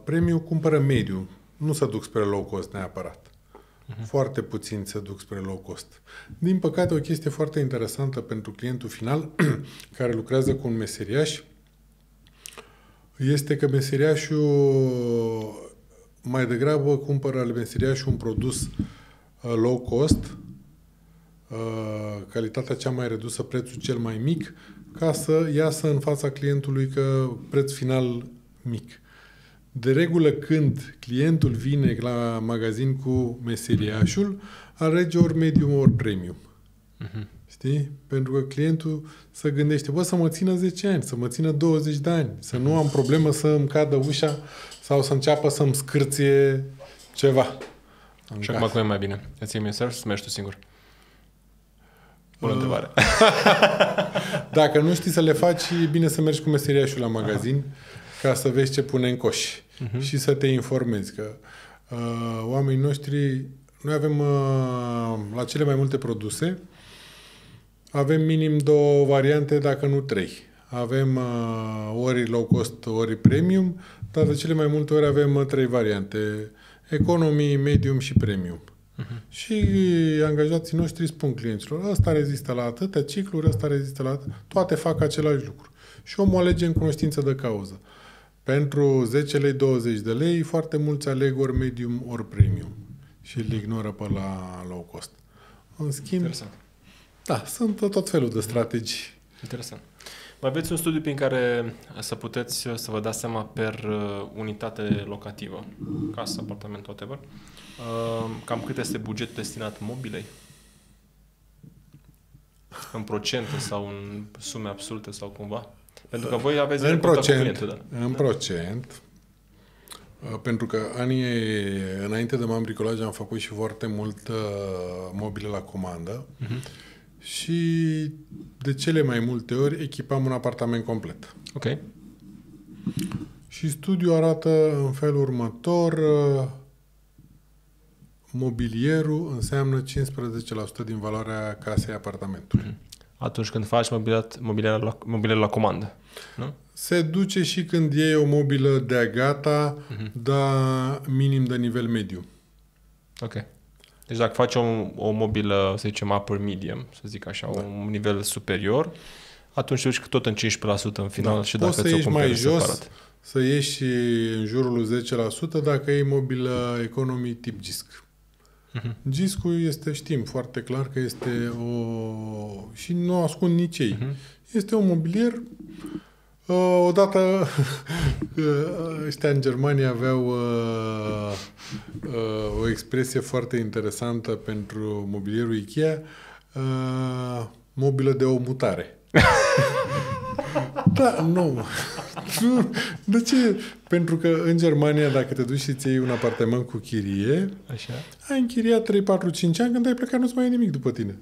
premium, cumpără mediu. Nu se duc spre low cost neapărat. Foarte puțin se duc spre low cost. Din păcate, o chestie foarte interesantă pentru clientul final care lucrează cu un meseriaș este că meseriașul mai degrabă cumpără meseriașul un produs low cost, calitatea cea mai redusă, prețul cel mai mic, ca să iasă în fața clientului că preț final mic. De regulă, când clientul vine la magazin cu meseriașul, alege ori medium, ori premium. Știi? Pentru că clientul se gândește, bă, să mă țină 10 ani, să mă țină 20 de ani, să nu am problemă să îmi cadă ușa sau să înceapă să-mi scârție ceva. Și acum e mai bine. Îți iei meseriașul sau să mergi tu singur? Bună întrebare. Dacă nu știi să le faci, e bine să mergi cu meseriașul la magazin. ca să vezi ce pune în coș și să te informezi că oamenii noștri, noi avem la cele mai multe produse avem minim 2 variante, dacă nu 3. Avem ori low cost, ori premium, dar de cele mai multe ori avem 3 variante: economy, medium și premium. Și angajații noștri spun clienților, ăsta rezistă la atâtea cicluri, ăsta rezistă la atâtea, toate fac același lucru. Și omul alege în cunoștință de cauză. Pentru 10 lei, 20 de lei, foarte mulți aleg ori medium, ori premium. Și îl ignoră pe la low cost. În schimb, interesant. Da, sunt tot felul de strategii. Interesant. Mai aveți un studiu prin care să puteți să vă dați seama per unitate locativă, casă, apartament, whatever, cam cât este bugetul destinat mobilei? În procente sau în sume absolute sau cumva? Pentru că voi aveți în procent, procent, pentru că înainte de Mam Bricolaj am făcut și foarte mult mobile la comandă. Și de cele mai multe ori echipam un apartament complet. Ok. Și studiul arată în felul următor: mobilierul înseamnă 15% din valoarea casei, apartamentului. Atunci când faci mobilier la comandă, nu? Se duce și când iei o mobilă de-a gata, dar minim de nivel mediu. Ok. Deci dacă faci o mobilă, să zicem, upper medium, să zic așa, un nivel superior, atunci duci tot în 15% în final, și dacă ți-o cumperi mai jos, separat. Să ieși în jurul lui 10% dacă e mobilă economy tip Gisc. Giscul este, știm foarte clar că este și nu ascund nici ei. Este un mobilier. Odată ăștia în Germania aveau o expresie foarte interesantă pentru mobilierul Ikea: mobilă de o mutare. Da, nu. De ce? Pentru că în Germania, dacă te duci și îți iei un apartament cu chirie, așa, ai închiriat 3, 4, 5 ani, când ai plecat nu-ți mai e nimic după tine.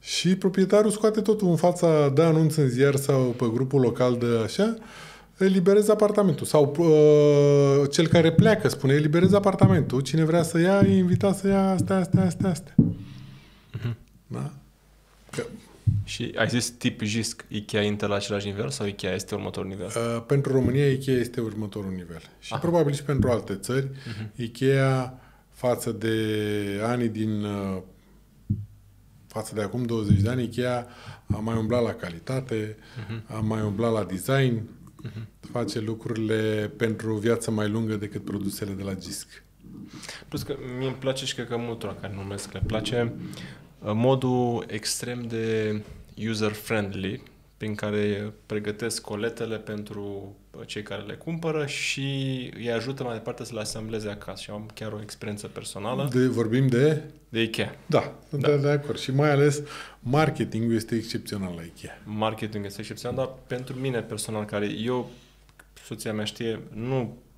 Și proprietarul scoate totul în fața, dă anunț în ziar sau pe grupul local de așa, eliberez apartamentul. Sau cel care pleacă spune, eliberez apartamentul, cine vrea să ia, e invitat să ia astea. Da? Că... Și ai zis tip Gisc, Ikea intră la același nivel sau Ikea este următorul nivel? Pentru România, Ikea este următorul nivel. Și probabil și pentru alte țări, Ikea față de anii din... Față de acum 20 de ani, Ikea a mai umblat la calitate, a mai umblat la design, face lucrurile pentru o viață mai lungă decât produsele de la Gisc. Plus că mie îmi place și cred că multora care nu numesc le place modul extrem de user-friendly prin care pregătesc coletele pentru cei care le cumpără și îi ajută mai departe să le asambleze acasă. Și am chiar o experiență personală. Vorbim de? De Ikea. Da, de acord. Și mai ales marketingul este excepțional la Ikea. Marketingul este excepțional, dar pentru mine personal, care eu, soția mea știe,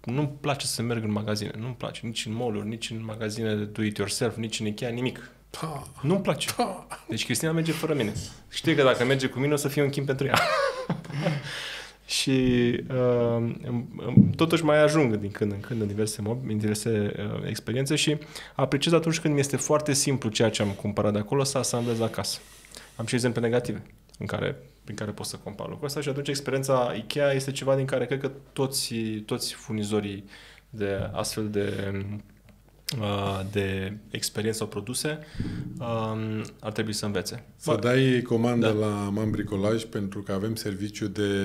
nu-mi place să merg în magazine. Nu-mi place nici în mall-uri, nici în magazine de do-it-yourself, nici în Ikea, nimic. Nu-mi place. Deci Cristina merge fără mine. Știe că dacă merge cu mine o să fie un chin pentru ea. Și totuși mai ajung din când în când în diverse experiențe și apreciez atunci când mi este foarte simplu ceea ce am cumpărat de acolo să asamblez acasă. Am și exemple negative prin care pot să compar lucrul ăsta și atunci experiența Ikea este ceva din care cred că toți furnizorii de astfel de experiență sau produse ar trebui să învețe. Să dai comandă la Mam Bricolaj, pentru că avem serviciu de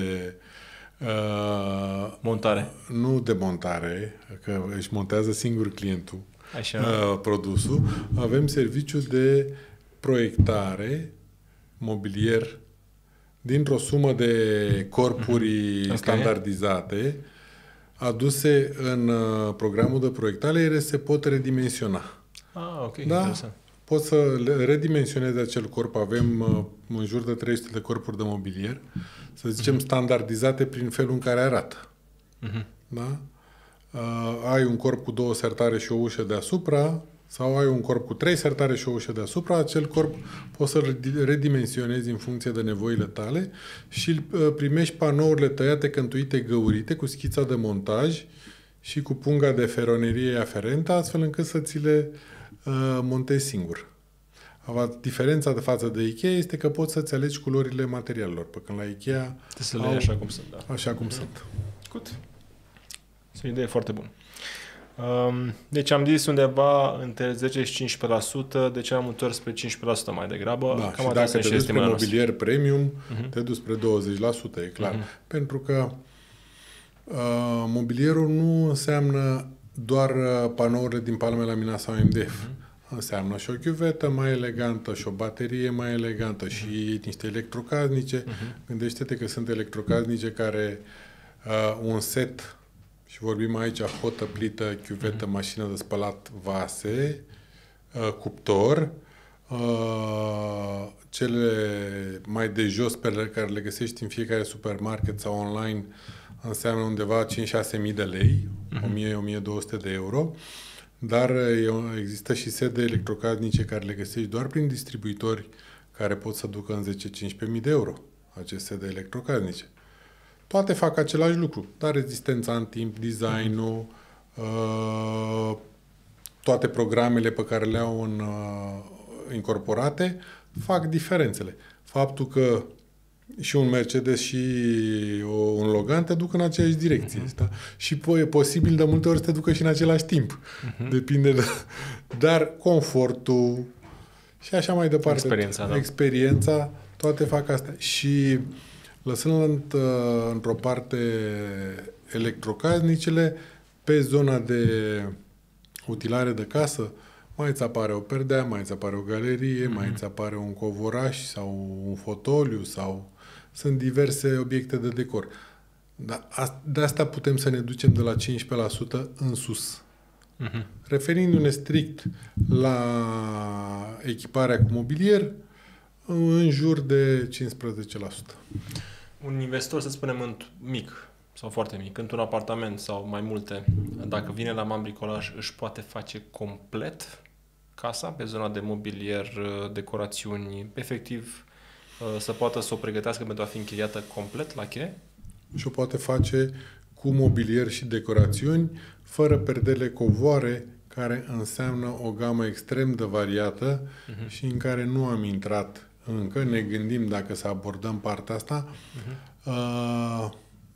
montare. Nu de montare, că își montează singur clientul produsul. Avem serviciu de proiectare mobilier dintr-o sumă de corpuri standardizate aduse în programul de proiectare, ele se pot redimensiona. Interesant. Poți să redimensionezi acel corp. Avem în jur de 300 de corpuri de mobilier, să zicem, standardizate prin felul în care arată. Ai un corp cu 2 sertare și o ușă deasupra, Sau ai un corp cu trei sertare și o ușă deasupra, acel corp poți să-l redimensionezi în funcție de nevoile tale și primești panourile tăiate, cântuite, găurite, cu schița de montaj și cu punga de feronerie aferentă, astfel încât să ți le montezi singur. Diferența de față de Ikea este că poți să-ți alegi culorile materialelor, pe când la Ikea să le iei așa cum sunt. Da. Așa cum sunt. Good. Este o idee foarte bună. Deci am zis undeva între 10 și 15%, deci am întors spre 15% mai degrabă. Da, cam și dacă te duci spre mobilier premium, te duci spre 20%, e clar. Pentru că mobilierul nu înseamnă doar panourile din palme laminate sau MDF. Înseamnă și o chiuvetă mai elegantă, și o baterie mai elegantă, și niște electrocaznice. Gândește-te că sunt electrocaznice care un set... Și vorbim aici hotă, plită, chiuvetă, mașină de spălat, vase, cuptor, cele mai de jos pe care le găsești în fiecare supermarket sau online înseamnă undeva 5-6.000 de lei, 1.000-1.200 de euro, dar există și set de electrocasnice care le găsești doar prin distribuitori care pot să ducă în 10-15.000 de euro acest set de electrocasnice. Toate fac același lucru, dar rezistența în timp, design-ul, toate programele pe care le au incorporate fac diferențele. Faptul că și un Mercedes și un Logan te duc în aceeași direcție. Da? Și e posibil de multe ori să te ducă și în același timp. Depinde de... Dar confortul și așa mai departe. Experiența, da. Experiența, toate fac asta. Și... Lăsând într-o parte electrocasnicele, pe zona de utilare de casă, mai îți apare o perdea, mai îți apare o galerie, mai îți apare un covoraș sau un fotoliu, sau sunt diverse obiecte de decor. Dar de asta putem să ne ducem de la 15% în sus. Referindu-ne strict la echiparea cu mobilier, în jur de 15%. Un investor, să spunem, mic sau foarte mic, într-un apartament sau mai multe, dacă vine la Mam Bricolaj, își poate face complet casa pe zona de mobilier, decorațiuni, efectiv să poată să o pregătească pentru a fi închiriată complet la cheie? Și o poate face cu mobilier și decorațiuni, fără perdele, covoare, care înseamnă o gamă extrem de variată și în care nu am intrat încă. Ne gândim dacă să abordăm partea asta.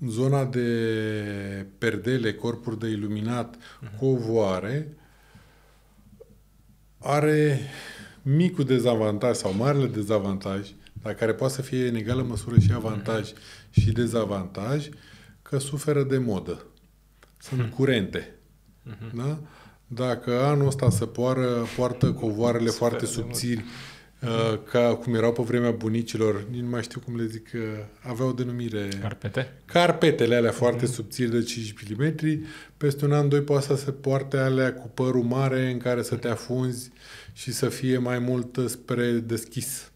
Zona de perdele, corpuri de iluminat, covoare, are micul dezavantaj sau marele dezavantaj, dar care poate să fie în egală măsură și avantaj și dezavantaj, că suferă de modă. Sunt curente. Da? Dacă anul ăsta se poartă covoarele foarte subțiri, ca cum erau pe vremea bunicilor, nu mai știu cum le zic, aveau denumire... Carpete? Carpetele alea foarte subțiri de 5 mm, peste un an, doi, poate să se poarte alea cu părul mare în care să te afunzi și să fie mai mult spre deschis.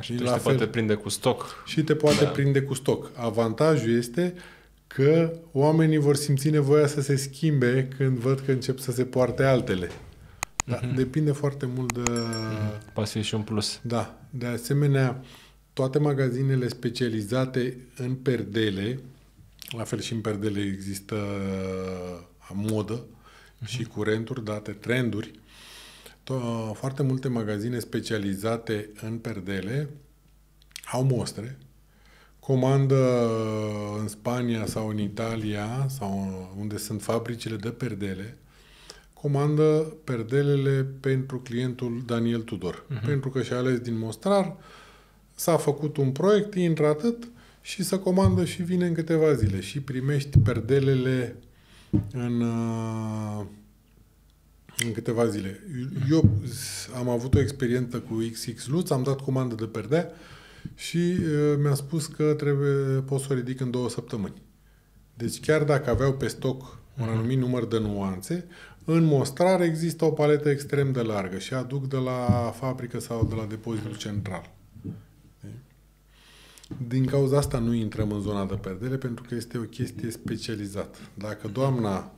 Și te poate prinde cu stoc. Și te poate prinde cu stoc. Avantajul este... că oamenii vor simți nevoia să se schimbe când văd că încep să se poarte altele. Da, depinde foarte mult de... Poate fi și un plus. Da. De asemenea, toate magazinele specializate în perdele, la fel și în perdele există modă și curenturi date, trenduri. Foarte multe magazine specializate în perdele au mostre. Comandă în Spania sau în Italia, sau unde sunt fabricile de perdele, comandă perdelele pentru clientul Daniel Tudor. Pentru că și-a ales din mostrar, s-a făcut un proiect, intră atât și se comandă și vine în câteva zile și primești perdelele în câteva zile. Eu am avut o experiență cu XXLutz, am dat comandă de perdea și mi-a spus că pot să o ridic în 2 săptămâni. Deci chiar dacă aveau pe stoc un anumit număr de nuanțe, în mostrare există o paletă extrem de largă și aduc de la fabrică sau de la depozitul central. Din cauza asta nu intrăm în zona de perdele, pentru că este o chestie specializată. Dacă doamna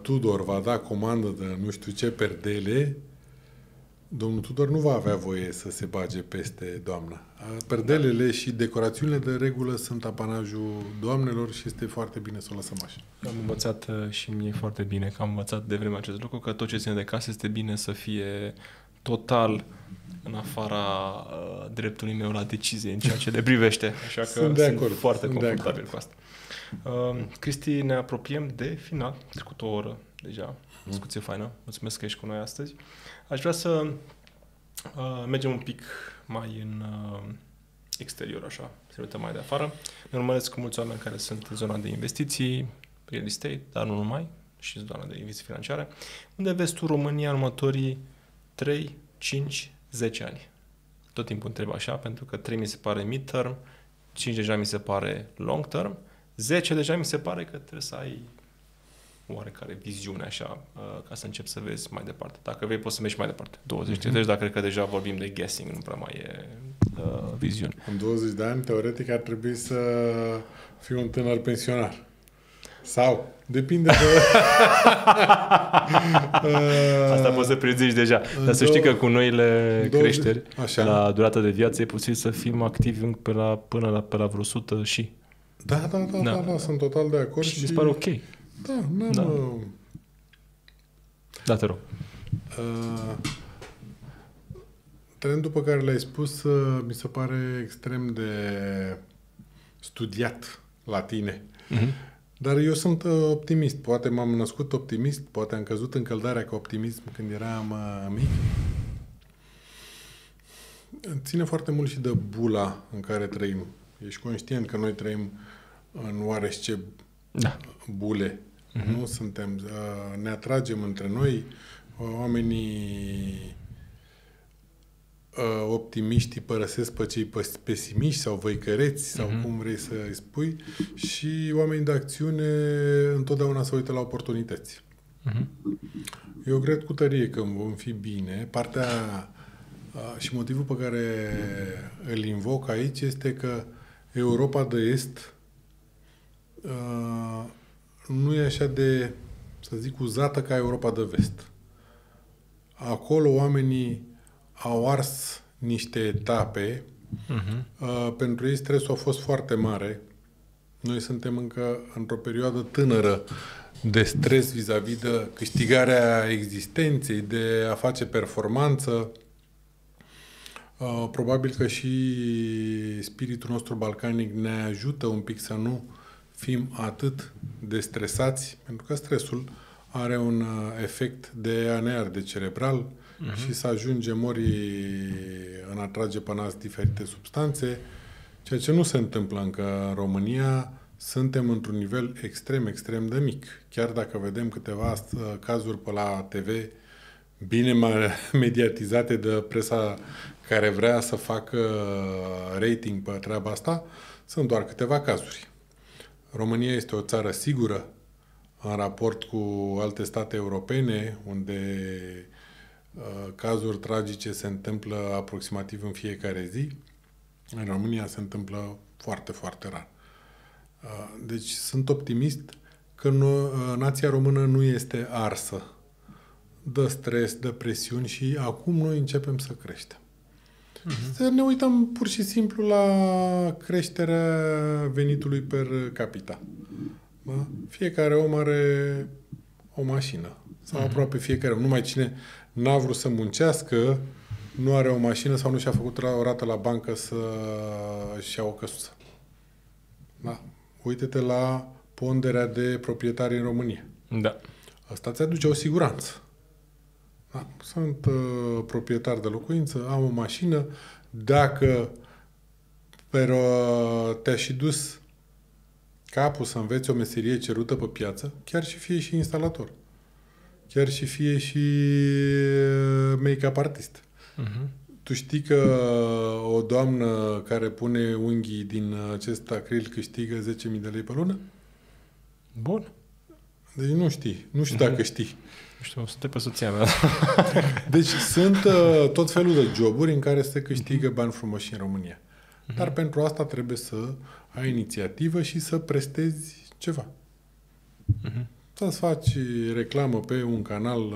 Tudor va da comandă de nu știu ce perdele, domnul Tudor nu va avea voie să se bage peste doamnă. Perdelele și decorațiunile de regulă sunt apanajul doamnelor și este foarte bine să o lăsăm așa. Am învățat și mie foarte bine că am învățat de vreme acest lucru, că tot ce ține de casă este bine să fie total în afara dreptului meu la decizie în ceea ce le privește. Așa că sunt foarte confortabil cu asta. Cristi, ne apropiem de final. Trecut o oră deja. Discuție faină. Mulțumesc că ești cu noi astăzi. Aș vrea să mergem un pic mai în exterior, așa, să uităm mai de afară. Ne urmăresc cu mulți oameni care sunt în zona de investiții, real estate, dar nu numai, și în zona de investiții financiare. Unde vezi tu România în următorii 3, 5, 10 ani? Tot timpul întreb așa, pentru că 3 mi se pare mid-term, 5 deja mi se pare long-term, 10 deja mi se pare că trebuie să ai oarecare viziune așa, ca să încep să vezi mai departe. Dacă vrei, poți să mergi mai departe. 20, 30, dar cred că deja vorbim de guessing, nu prea mai e viziune. În 20 de ani, teoretic, ar trebui să fii un tânăr pensionar. Sau, depinde de... Asta poți să prezici deja. Dar să știi că cu noile creșteri, așa, la durata de viață, e posibil să fim activi până la vreo 100 și... Da, sunt total de acord. Și mi se pare ok. Da, te rog. Trendul pe care l-ai spus mi se pare extrem de studiat la tine. Dar eu sunt optimist. Poate m-am născut optimist, poate am căzut în căldarea cu optimism când eram mic. Ține foarte mult și de bula în care trăim. Ești conștient că noi trăim în oarește bule. Nu suntem, ne atragem între noi. Oamenii optimiști părăsesc pe cei pesimiști sau văicăreți sau cum vrei să îi spui, și oamenii de acțiune întotdeauna se uită la oportunități. Eu cred cu tărie că vom fi bine. Partea și motivul pe care îl invoc aici este că Europa de Est nu e așa de, să zic, uzată ca Europa de Vest. Acolo oamenii au ars niște etape. Pentru ei stresul a fost foarte mare. Noi suntem încă într-o perioadă tânără de stres vis-a-vis de câștigarea existenței, de a face performanță. Probabil că și spiritul nostru balcanic ne ajută un pic să nu fim atât de stresați, pentru că stresul are un efect de a ne arde cerebral și să ajungem ori în a trage pe nas diferite substanțe, ceea ce nu se întâmplă încă în România. Suntem într-un nivel extrem, extrem de mic. Chiar dacă vedem câteva cazuri pe la TV bine mediatizate de presa care vrea să facă rating pe treaba asta, sunt doar câteva cazuri. România este o țară sigură în raport cu alte state europene, unde cazuri tragice se întâmplă aproximativ în fiecare zi. În România se întâmplă foarte, foarte rar. Deci sunt optimist că nația română nu este arsă de stres, de presiuni, și acum noi începem să creștem. Să ne uităm pur și simplu la creșterea venitului per capita. Da? Fiecare om are o mașină. Sau aproape fiecare om. Numai cine n-a vrut să muncească nu are o mașină sau nu și-a făcut o rată la bancă să-și ia o căsuță. Da? Uite-te la ponderea de proprietari în România. Da. Asta ți aduce o siguranță. Da, sunt proprietar de locuință, am o mașină. Dacă te-a și dus capul să înveți o meserie cerută pe piață, chiar și fie și instalator, chiar și fie și make-up artist. Tu știi că o doamnă care pune unghii din acest acril câștigă 10.000 de lei pe lună? Bun. Deci nu știi. Nu știu dacă știi. Nu știu, pe soția mea. Deci sunt tot felul de joburi în care se câștigă bani frumoși în România. Dar pentru asta trebuie să ai inițiativă și să prestezi ceva. să-ți faci reclamă pe un canal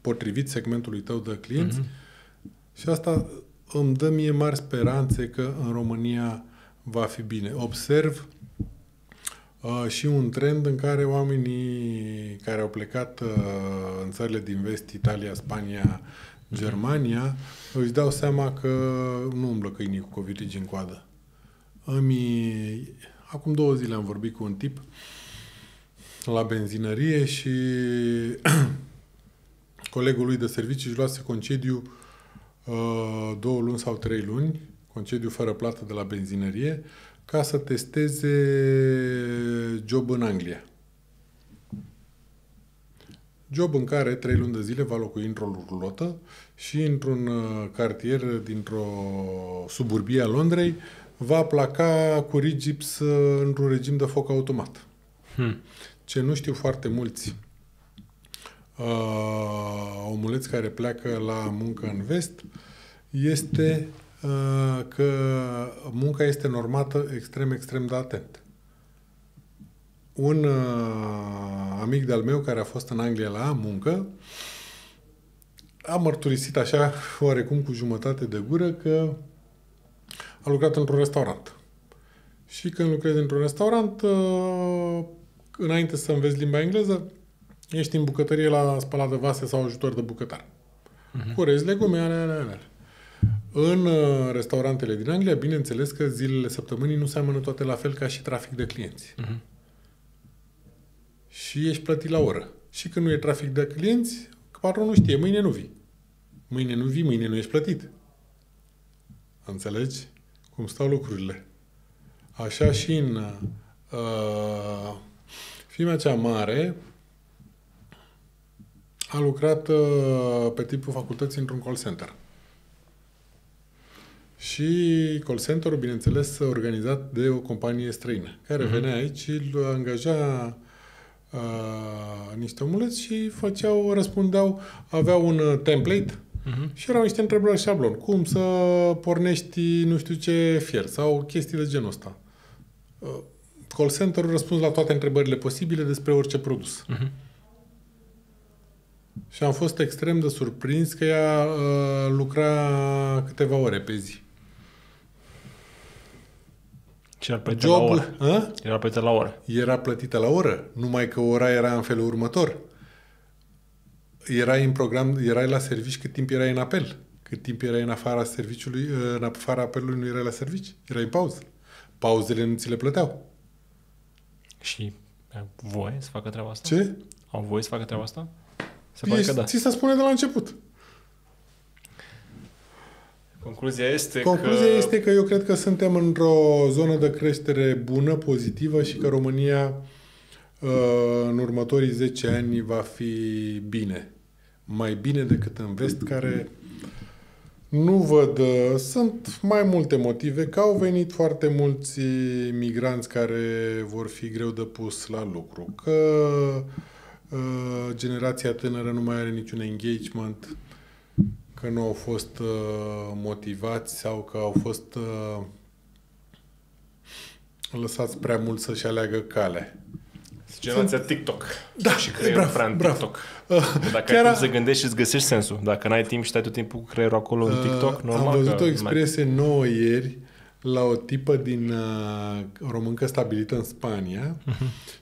potrivit segmentului tău de clienți. Și asta îmi dă mie mari speranțe că în România va fi bine. Observ și un trend în care oamenii care au plecat în țările din vest, Italia, Spania, Germania, își dau seama că nu umblă câinii cu covirigi în coadă. Acum 2 zile am vorbit cu un tip la benzinărie și colegul lui de serviciu își luase concediu 2 luni sau 3 luni, concediu fără plată de la benzinărie, ca să testeze job în Anglia. Job în care 3 luni de zile va locui într-o rulotă și într-un cartier dintr-o suburbie a Londrei va placa cu rigips într-un regim de foc automat. Ce nu știu foarte mulți omuleți care pleacă la muncă în vest este că munca este normată extrem de atent. Un amic de-al meu care a fost în Anglia la muncă a mărturisit așa oarecum cu jumătate de gură că a lucrat într-un restaurant. Și când lucrezi într-un restaurant, înainte să înveți limba engleză, ești în bucătărie la spălat de vase sau ajutor de bucătar. Curezi legume, alea. În restaurantele din Anglia, bineînțeles că zilele săptămânii nu seamănă toate la fel ca și trafic de clienți. Și ești plătit la oră. Și când nu e trafic de clienți, patronul știe, mâine nu vii. Mâine nu ești plătit. Înțelegi cum stau lucrurile? Așa și în fiimea cea mare a lucrat pe timpul facultății într-un call center. Și call center-ul, bineînțeles, organizat de o companie străină, care venea aici și îl angaja niște omuleți și făceau, răspundeau, aveau un template și erau niște întrebări șablon. Cum să pornești nu știu ce fier sau chestii de genul ăsta. Call center-ul răspuns la toate întrebările posibile despre orice produs. Și am fost extrem de surprins că ea lucra câteva ore pe zi. Și era plătită la oră. Era plătită la oră. Era plătită la oră, numai că ora era în felul următor. Erai în program, erai la servici cât timp erai în apel. Cât timp erai în afara serviciului, în afara apelului nu erai la servici, erai în pauză. Pauzele nu ți le plăteau. Și au voie să facă treaba asta? Ce? Au voie să facă treaba asta? Se pare că da. Ți se spune de la început. Concluzia este că eu cred că suntem într-o zonă de creștere bună, pozitivă și că România în următorii 10 ani va fi bine. Mai bine decât în vest, care nu văd... Sunt mai multe motive, că au venit foarte mulți migranți care vor fi greu de pus la lucru, că generația tânără nu mai are niciun engagement, că nu au fost motivați sau că au fost lăsați prea mult să-și aleagă calea. Generația TikTok. Da, și creierul în TikTok. Dacă ai timp să gândești și îți găsești sensul. Dacă n-ai timp și stai tot timpul cu creierul acolo în TikTok, normal. Am văzut o expresie nouă ieri la o tipă din româncă stabilită în Spania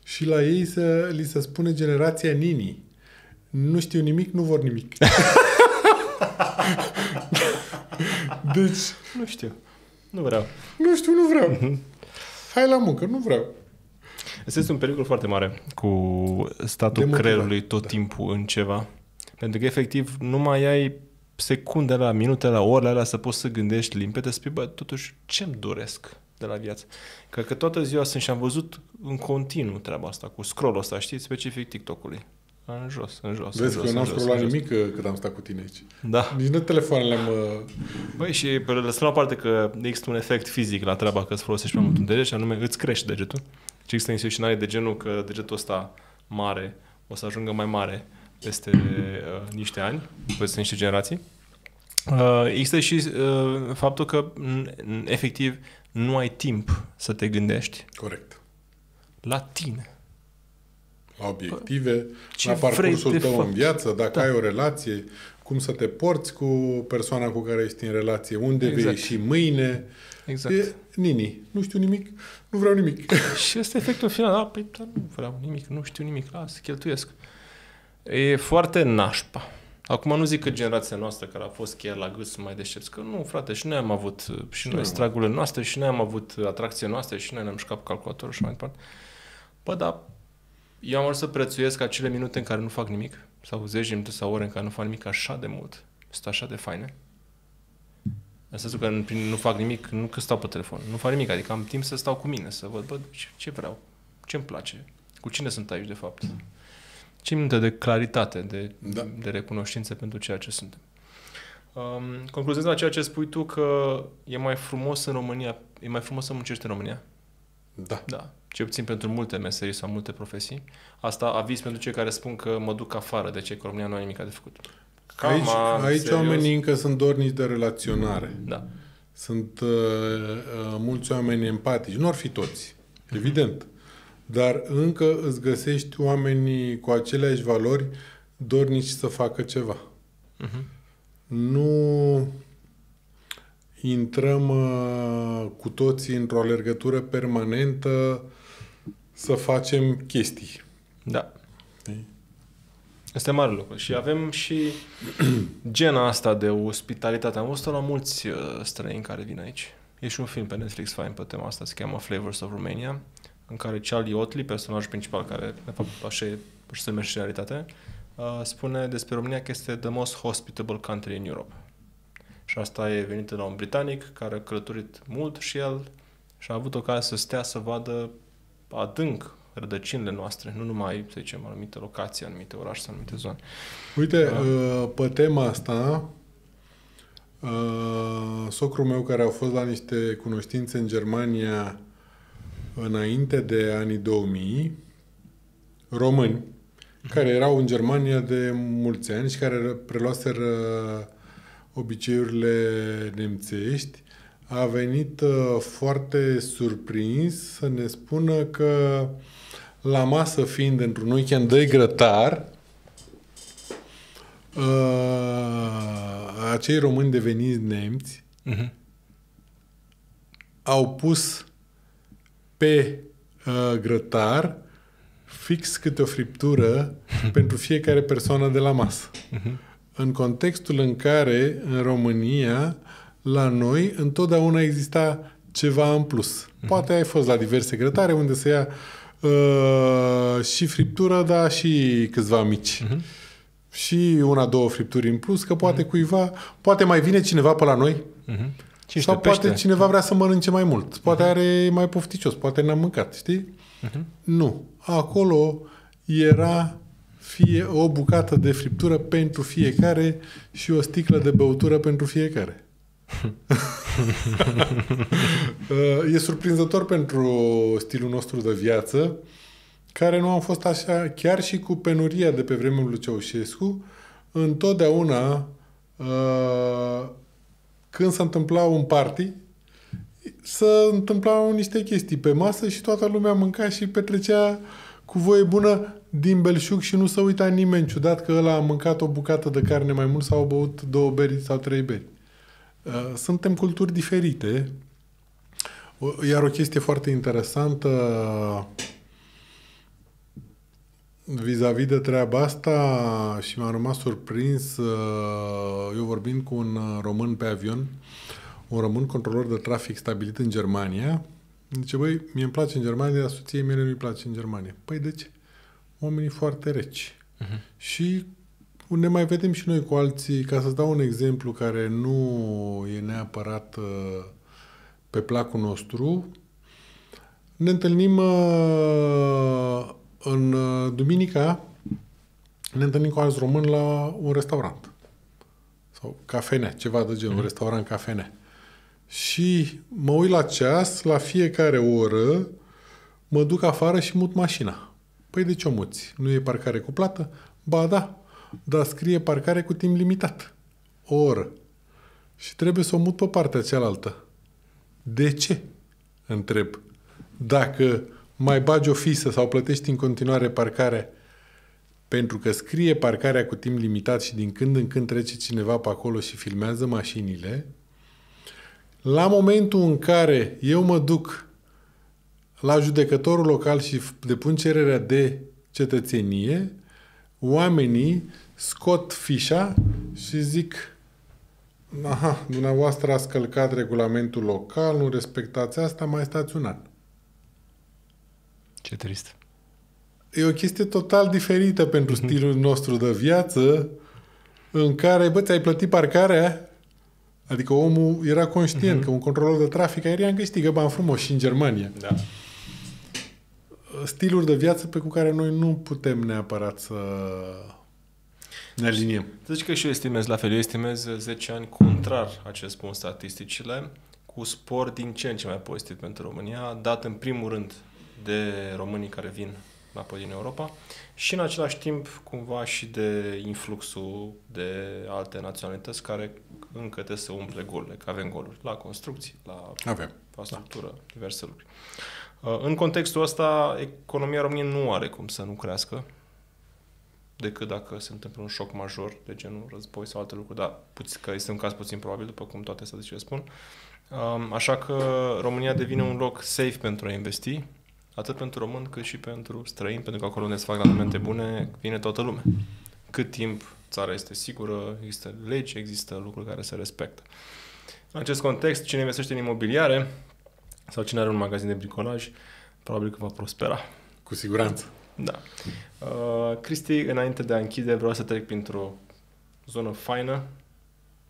și la ei li se spune generația Nini. Nu știu nimic, nu vor nimic. Deci... Nu știu. Nu vreau. Nu știu, nu vreau. Hai la muncă, nu vreau. Este un pericol foarte mare cu statul creierului tot timpul în ceva. Pentru că efectiv nu mai ai secunde la minute, la ore, la alea să poți să gândești limpede, să spui, bă, totuși ce-mi doresc de la viață? Cred că toată ziua sunt și am văzut în continuu treaba asta, cu scroll-ul ăsta, știi, specific TikTok-ului. În jos. Vezi că eu n-am scrollat nimic cât am stat cu tine aici. Da. Nici nu telefoanele am... Băi, și lăsăm la parte că există un efect fizic la treaba că îți folosești prea mult un deget și anume îți crește degetul. Și există insinuații de genul că degetul ăsta mare o să ajungă mai mare peste niște ani, peste niște generații. Există și faptul că efectiv nu ai timp să te gândești. Corect. La tine. la obiective, la parcursul tău în viață, dacă ai o relație, cum să te porți cu persoana cu care ești în relație, unde vei ieși mâine. Exact. E nini. Nu știu nimic, nu vreau nimic. Și ăsta e efectul final. A, păi, dar nu vreau nimic, nu știu nimic, las, cheltuiesc. E foarte nașpa. Acum nu zic că generația noastră care a fost chiar la gât sunt mai deștepți, că nu, frate, și noi am avut și noi stragurile noastre, și noi am avut atracție noastră, și noi ne-am șcat calculatorul și mai departe. Bă, dar eu am vrut să prețuiesc acele minute în care nu fac nimic, sau 10 minute sau ore în care nu fac nimic așa de mult. Sunt așa de faine. În sensul că nu fac nimic, nu că stau pe telefon, nu fac nimic, adică am timp să stau cu mine, să văd, bă, ce vreau, ce-mi place, cu cine sunt aici de fapt. Ce minute de claritate, de recunoștință pentru ceea ce suntem. Concluzând la ceea ce spui tu, că e mai frumos în România, e mai frumos să muncești în România? Da. Da. Cel puțin pentru multe meserii sau multe profesii. Asta aviz pentru cei care spun că mă duc afară, de ce? Că România nu are nimic de făcut. Aici oamenii încă sunt dornici de relaționare. Da. Sunt mulți oameni empatici. Nu ar fi toți, evident. Dar încă îți găsești oamenii cu aceleași valori dornici să facă ceva. Nu intrăm cu toții într-o alergătură permanentă să facem chestii. Da. Este mare lucru. Și avem și gena asta de ospitalitate. Am văzut-o la mulți străini care vin aici. E și un film pe Netflix fain pe tema asta, se cheamă Flavors of Romania, în care Charlie Otley, personajul principal, care de fapt așa e, se numește în realitate, spune despre România că este the most hospitable country in Europe. Și asta e venită la un britanic care a călătorit mult și el și a avut ocazia să stea să vadă adânc rădăcinile noastre, nu numai, să zicem, anumite locații, anumite orașe, anumite zone. Uite, pe tema asta, socrul meu care a fost la niște cunoștințe în Germania înainte de anii 2000, români, care erau în Germania de mulți ani și care preluaseră obiceiurile nemțești, a venit foarte surprins să ne spună că la masă, fiind într-un weekend de grătar, acei români deveniți nemți au pus pe grătar fix câte o friptură pentru fiecare persoană de la masă. În contextul în care în România la noi întotdeauna exista ceva în plus. Poate ai fost la diverse grătare unde se ia și friptură, dar și câțiva mici. Și una, două fripturi în plus, că poate cuiva, poate mai vine cineva pe la noi. Sau poate cineva vrea să mănânce mai mult. Poate are mai pofticios, poate n-am mâncat, știi? Nu. Acolo era fie o bucată de friptură pentru fiecare și o sticlă de băutură pentru fiecare. E surprinzător pentru stilul nostru de viață, care nu a fost așa, chiar și cu penuria de pe vremea lui Ceaușescu, întotdeauna când se întâmpla un party, se întâmplau niște chestii pe masă și toată lumea mânca și petrecea cu voie bună din belșug și nu se uita nimeni ciudat că ăla a mâncat o bucată de carne mai mult sau a băut 2 beri sau 3 beri. Suntem culturi diferite. Iar o chestie foarte interesantă vis-a-vis de treaba asta, și m-am rămas surprins, eu vorbind cu un român pe avion, un român controlor de trafic stabilit în Germania, zice, băi, mie îmi place în Germania, dar soției mele nu-i place în Germania. Păi de ce? Oamenii foarte reci. Și ne mai vedem și noi cu alții, ca să-ți dau un exemplu care nu e neapărat pe placul nostru. Ne întâlnim în duminica, ne întâlnim cu alți români la un restaurant. Sau cafenea, ceva de genul, un restaurant cafenea. Și mă uit la ceas, la fiecare oră, mă duc afară și mut mașina. Păi de ce o muți? Nu e parcare cu plată? Ba da, dar scrie parcare cu timp limitat. O oră. Și trebuie să o mut pe partea cealaltă. De ce? Întreb. Dacă mai bagi o fisă sau plătești în continuare parcare, pentru că scrie parcarea cu timp limitat și din când în când trece cineva pe acolo și filmează mașinile, la momentul în care eu mă duc la judecătorul local și depun cererea de cetățenie, oamenii scot fișa și zic: aha, dumneavoastră ați călcat regulamentul local, nu respectați asta, mai stați un an. Ce trist. E o chestie total diferită pentru stilul nostru de viață, în care, bă, ți-ai plătit parcarea, adică omul era conștient că un controlor de trafic aerian câștigă bani frumos și în Germania. Da. Stiluri de viață pe care noi nu putem neapărat să ne aliniem. Să zic că și eu estimez la fel. Eu estimez 10 ani contrar acest punct statisticile, cu spor din ce în ce mai pozitiv pentru România, dat în primul rând de românii care vin înapoi din Europa și în același timp cumva și de influxul de alte naționalități care încă trebuie să umple golurile, că avem goluri la construcții, la infrastructură, diverse lucruri. În contextul ăsta, economia României nu are cum să nu crească, decât dacă se întâmplă un șoc major de genul război sau alte lucruri, dar că este un caz puțin probabil, după cum toate statisticile spun. Așa că România devine un loc safe pentru a investi, atât pentru români cât și pentru străini, pentru că acolo unde se fac randamente bune, vine toată lumea. Cât timp țara este sigură, există legi, există lucruri care se respectă. În acest context, cine investește în imobiliare sau cine are un magazin de bricolaj, probabil că va prospera. Cu siguranță. Da. Cristi, înainte de a închide, vreau să trec printr-o zonă faină.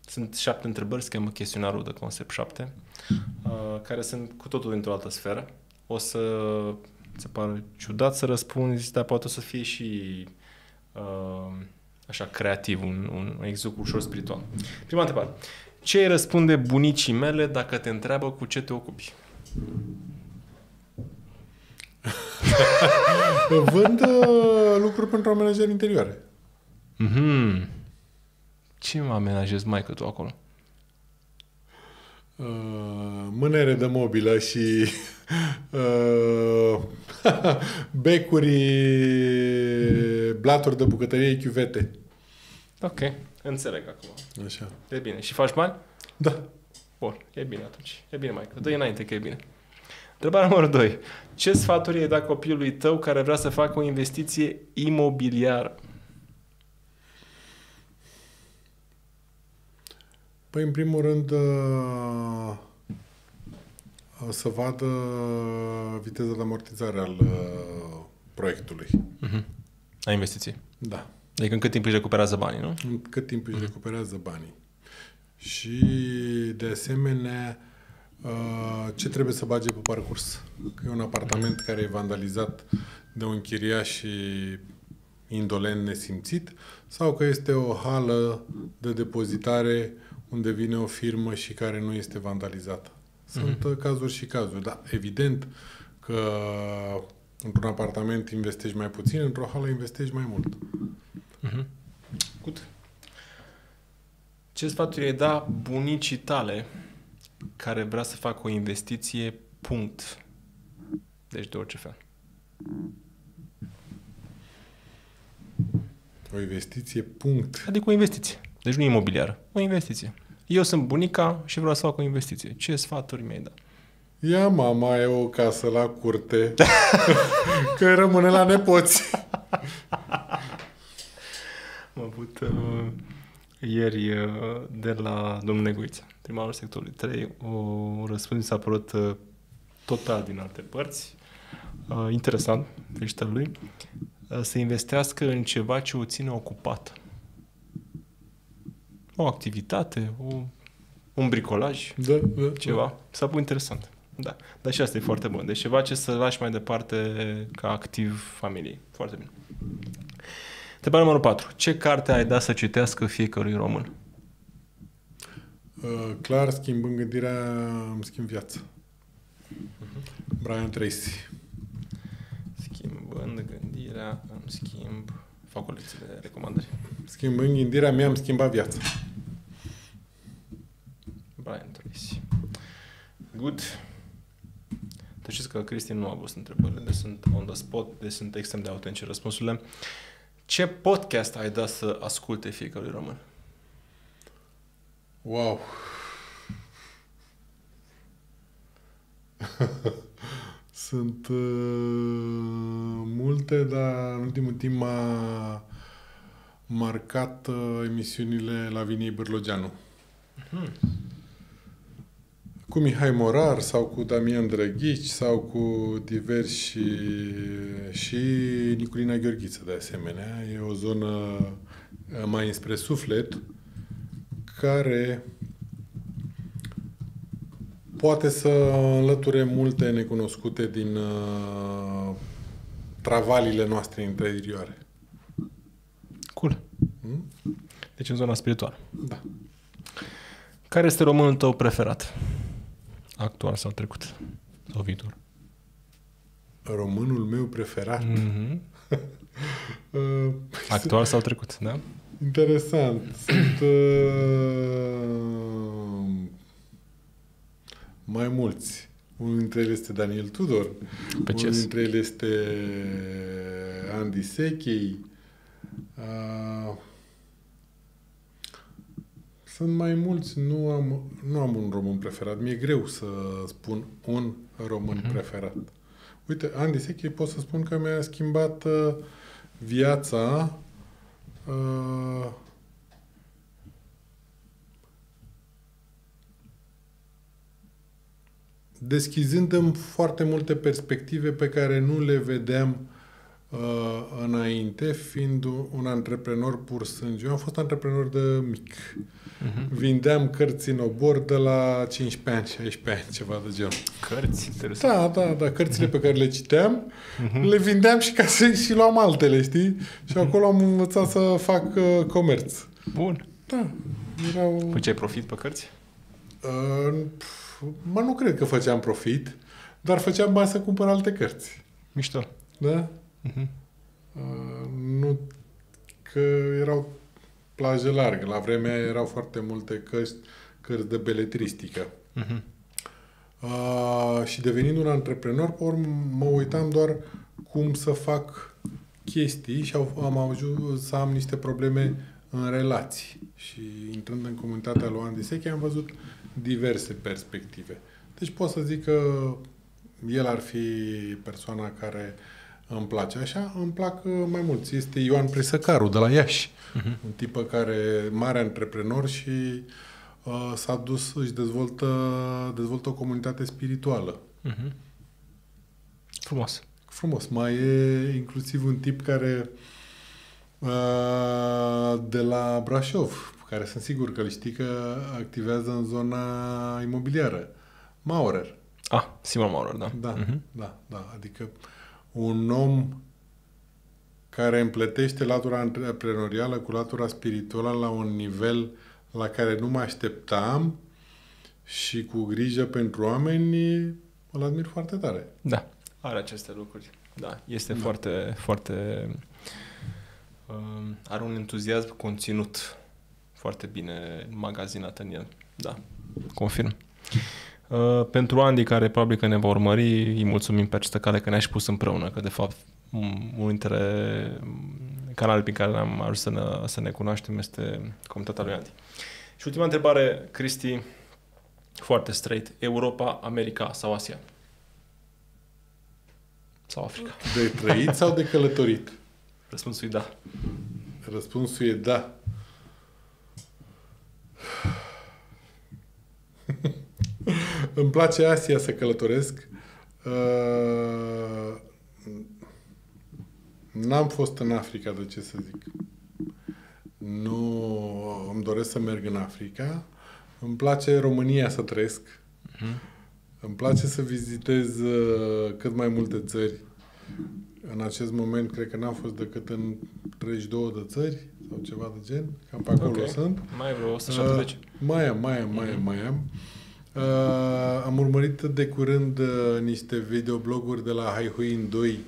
Sunt 7 întrebări, se cheamă chestionarul de Concept 7, care sunt cu totul dintr-o altă sferă. O să se pare ciudat să răspunzi, dar poate o să fie și așa creativ, un exercițiu ușor spiritual. Prima întrebare. Ce îi răspunde bunicii mele dacă te întreabă cu ce te ocupi? Vând lucruri pentru amenajări interioare. Ce mă amenajezi, maică, tu acolo? Mânere de mobilă și becuri, blaturi de bucătărie, chiuvete. Ok, înțeleg acum. Așa. E bine. Și faci bani? Da. Bun, e bine atunci. E bine, maică. Dă-i înainte că e bine. Întrebarea numărul 2. Ce sfaturi ai da copilului tău care vrea să facă o investiție imobiliară? Păi, în primul rând, să vadă viteza de amortizare al proiectului. A investiției? Da. Adică în cât timp își recuperează banii, nu? În cât timp își recuperează banii. Și, de asemenea, ce trebuie să bage pe parcurs. Că e un apartament care e vandalizat de un chiriaș și indolent, nesimțit, sau că este o hală de depozitare unde vine o firmă și care nu este vandalizată. Sunt cazuri și cazuri, dar evident că într-un apartament investești mai puțin, într-o hală investești mai mult. Ce sfaturi ai da bunicii tale care vrea să facă o investiție, punct? Deci de orice fel. O investiție, punct. Adică o investiție. Deci nu imobiliară. O investiție. Eu sunt bunica și vreau să fac o investiție. Ce sfaturi mi-ai dat? Ia, mama, e o casă la curte, că rămâne la nepoți. M-am avut ieri de la domnul Neguiță, primarul sectorului 3, o răspuns s-a părut total din alte părți. Interesant, felicitări lui. Să investească în ceva ce o ține ocupat. O activitate, un bricolaj, ceva. S-a pus interesant. Da. Dar și asta e foarte bun. Deci ceva ce să lași mai departe ca activ familiei. Foarte bine. Întrebarea numărul 4. Ce carte ai dat să citească fiecărui român? Clar, schimbând gândirea, îmi schimb viața. Brian Tracy. Schimbând gândirea, îmi schimb... Fac o lecție de recomandări. Schimbând gândirea, mi-am schimbat viața. Brian Tracy. Good. Deci știți că Cristi nu a avut întrebările, deci sunt on the spot, deci sunt extrem de autentice răspunsurile. Ce podcast ai dat să asculte fiecare român? Wow! Sunt multe, dar în ultimul timp m-a marcat emisiunile Laviniei Bărlogeanu. Cu Mihai Morar sau cu Damian Drăghici sau cu diversi și Niculina Gheorghiță de asemenea. E o zonă mai înspre suflet care poate să înlăture multe necunoscute din travaliile noastre interioare. Cool. Deci în zona spirituală. Da. Care este românul tău preferat? Actual sau trecut? Sau viitor? Românul meu preferat? Actual sau trecut, da? Interesant. Sunt mai mulți. Unul dintre ele este Daniel Tudor. Unul dintre ele este Andy Szekely. Sunt mai mulți, nu am un român preferat. Mi-e greu să spun un român preferat. Uite, Andy Szekely pot să spun că mi-a schimbat viața deschizându-mi foarte multe perspective pe care nu le vedeam înainte, fiind un antreprenor pur sânge. Eu am fost antreprenor de mic. Vindeam cărți în obor de la 15 ani, 16 ani, ceva de genul. Cărți? Interesant. Da. Cărțile pe care le citeam, le vindeam și ca să și luam altele, știi? Și acolo am învățat să fac comerț. Bun. Da. Făceai profit pe cărți? Mă, nu cred că făceam profit, dar făceam bani să cumpăr alte cărți. Mișto. Da? Nu că erau plaje largă. La vremea erau foarte multe cărți de beletristică. Și devenind un antreprenor, pe urmă mă uitam doar cum să fac chestii și am ajuns să am niște probleme în relații. Și intrând în comunitatea lui Andy Szekely, am văzut diverse perspective. Deci pot să zic că el ar fi persoana care îmi place. Așa, îmi plac mai mulți. Este Ioan Prisăcaru, de la Iași. Un tip care mare antreprenor și s-a dus, își dezvoltă o comunitate spirituală. Frumos. Frumos. Mai e inclusiv un tip care de la Brașov, care sunt sigur că îl știi că activează în zona imobiliară. Maurer. Simon Maurer, da. Da. Adică un om care împletește latura antreprenorială cu latura spirituală la un nivel la care nu mă așteptam și cu grijă pentru oameni, îl admir foarte tare. Da, are aceste lucruri. Da, este foarte, foarte... are un entuziasm conținut foarte bine magazinat în el. Da, confirm. Pentru Andy, care probabil că ne va urmări, îi mulțumim pe această cale că ne-aș pus împreună, că de fapt unul dintre canalele prin care am ajuns să ne cunoaștem este comunitatea lui Andy. Și ultima întrebare, Cristi, foarte straight. Europa, America sau Asia? Sau Africa? De trăit sau de călătorit? Răspunsul e da. Răspunsul e da. Îmi place Asia să călătoresc. N-am fost în Africa, de ce să zic. Nu îmi doresc să merg în Africa. Îmi place România să trăiesc. Îmi place să vizitez cât mai multe țări. În acest moment, cred că n-am fost decât în 32 de țări sau ceva de gen. Cam pe acolo sunt. Mai e vreo 170. Mai am. Am urmărit de curând niște videobloguri de la Hai Hui 2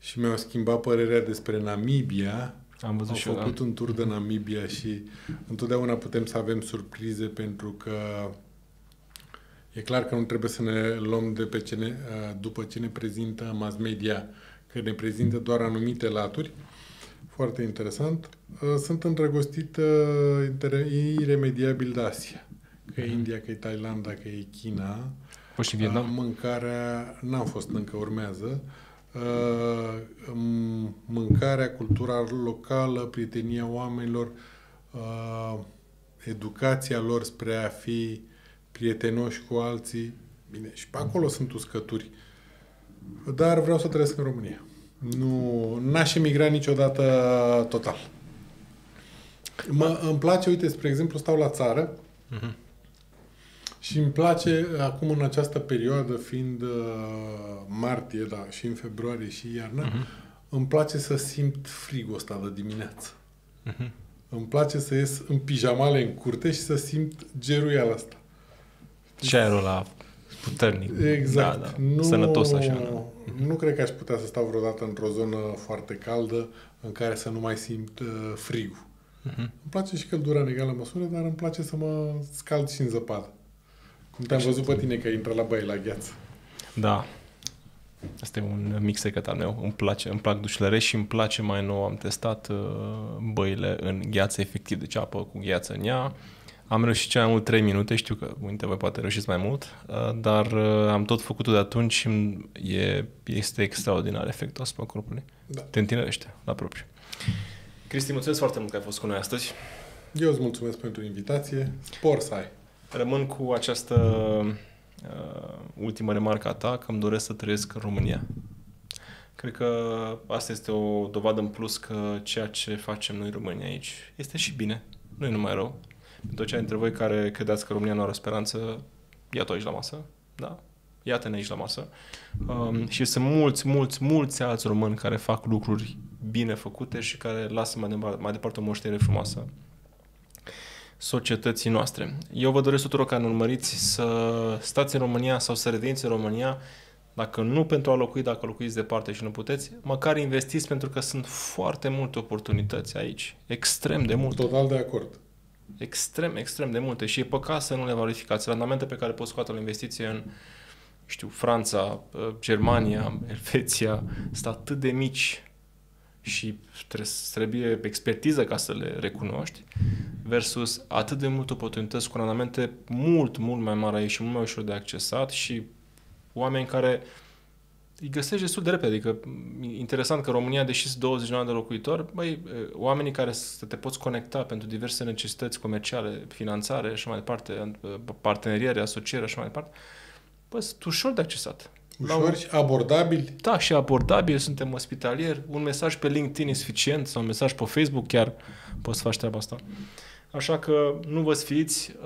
și mi-au schimbat părerea despre Namibia. Am văzut și eu, făcut un tur de Namibia și întotdeauna putem să avem surprize pentru că E clar că nu trebuie să ne luăm de pe cine, după ce ne prezintă mass media, că ne prezintă doar anumite laturi. Foarte interesant. Sunt îndrăgostită iremediabil de Asia. Că e India, că e Thailanda, că e China. Și Vietnam. Mâncarea, n-am fost încă, urmează. Mâncarea, cultura locală, prietenia oamenilor, educația lor spre a fi prietenoși cu alții. Bine, și pe acolo sunt uscături. Dar vreau să trăiesc în România. Nu, n-aș emigra niciodată total. Îmi place, uite, spre exemplu, stau la țară și îmi place acum în această perioadă, fiind martie, da, și în februarie și iarna, îmi place să simt frigul ăsta de dimineață. Îmi place să ies în pijamale în curte și să simt geruiala asta. Și aerul ăla puternic. Exact. Da, da. Nu, sănătos așa. Da. Nu cred că aș putea să stau vreodată într-o zonă foarte caldă în care să nu mai simt frigul. Îmi place și căldura în egală măsură, dar îmi place să mă scald și în zăpadă. Cum te-am văzut pe tine că intră la băie la gheață. Da. Asta e un mix secret al meu. Îmi plac dușlere și îmi place mai nou. Am testat băile în gheață, efectiv, deci apă cu gheață în ea. Am reușit cel mai mult 3 minute, știu că multe voi poate reușiți mai mult, dar am tot făcut-o de atunci și este extraordinar efectul asupra corpului. Da. Te întinerește, la propriu. Cristi, mulțumesc foarte mult că ai fost cu noi astăzi. Eu îți mulțumesc pentru invitație. Spor să ai! Rămân cu această ultimă remarcă a ta, că îmi doresc să trăiesc în România. Cred că asta este o dovadă în plus că ceea ce facem noi români aici este și bine, nu e numai rău. Pentru cei dintre voi care credeți că România nu are speranță, iată-o aici la masă, da? Iată-ne aici la masă. Și sunt mulți alți români care fac lucruri bine făcute și care lasă mai departe o moștenire frumoasă societății noastre. Eu vă doresc tuturor care ne urmăriți să stați în România sau să reveniți în România, dacă nu pentru a locui, dacă locuiți departe și nu puteți, măcar investiți, pentru că sunt foarte multe oportunități aici. Extrem de multe. Total de acord. Extrem de multe și e păcat să nu le valorificați. Randamente pe care poți scoate o investiție în, știu, Franța, Germania, Elveția, sunt atât de mici și trebuie expertiză ca să le recunoști, versus atât de multe oportunități cu randamente mult mai mari și mult mai ușor de accesat și oameni care îi găsești destul de repede. Adică, interesant că România, deși sunt 20 de milioane de locuitori, băi, oamenii care să te poți conecta pentru diverse necesități comerciale, finanțare și mai departe, parteneriere, asociere și mai departe, bă, sunt ușor de accesat. Ușor și abordabil. Da, și abordabil, suntem ospitalieri, un mesaj pe LinkedIn e suficient sau un mesaj pe Facebook chiar poți să faci treaba asta. Așa că nu vă sfiiți.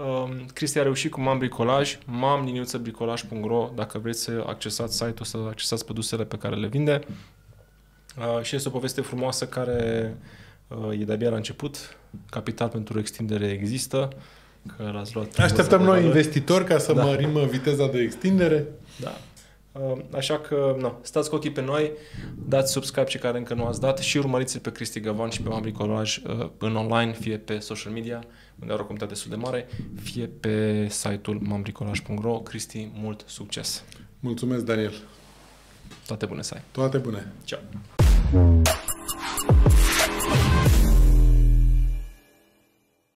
Cristi a reușit cu Mam Bricolaj, mam-bricolaj.ro, dacă vreți să accesați site-ul, să accesați produsele pe care le vinde. Și este o poveste frumoasă care e de-abia la început. Capital pentru extindere există. Că l-ați luat. Așteptăm noi investitori ca să mărim viteza de extindere. Da. Așa că, no, stați cu ochii pe noi, dați subscribe cei care încă nu ați dat și urmăriți-l pe Cristi Găvan și pe Mam Bricolaj în online, fie pe social media, unde are o comunitate destul de mare, fie pe site-ul mambricolaj.ro. Cristi, mult succes! Mulțumesc, Daniel! Toate bune să ai! Toate bune! Ceau!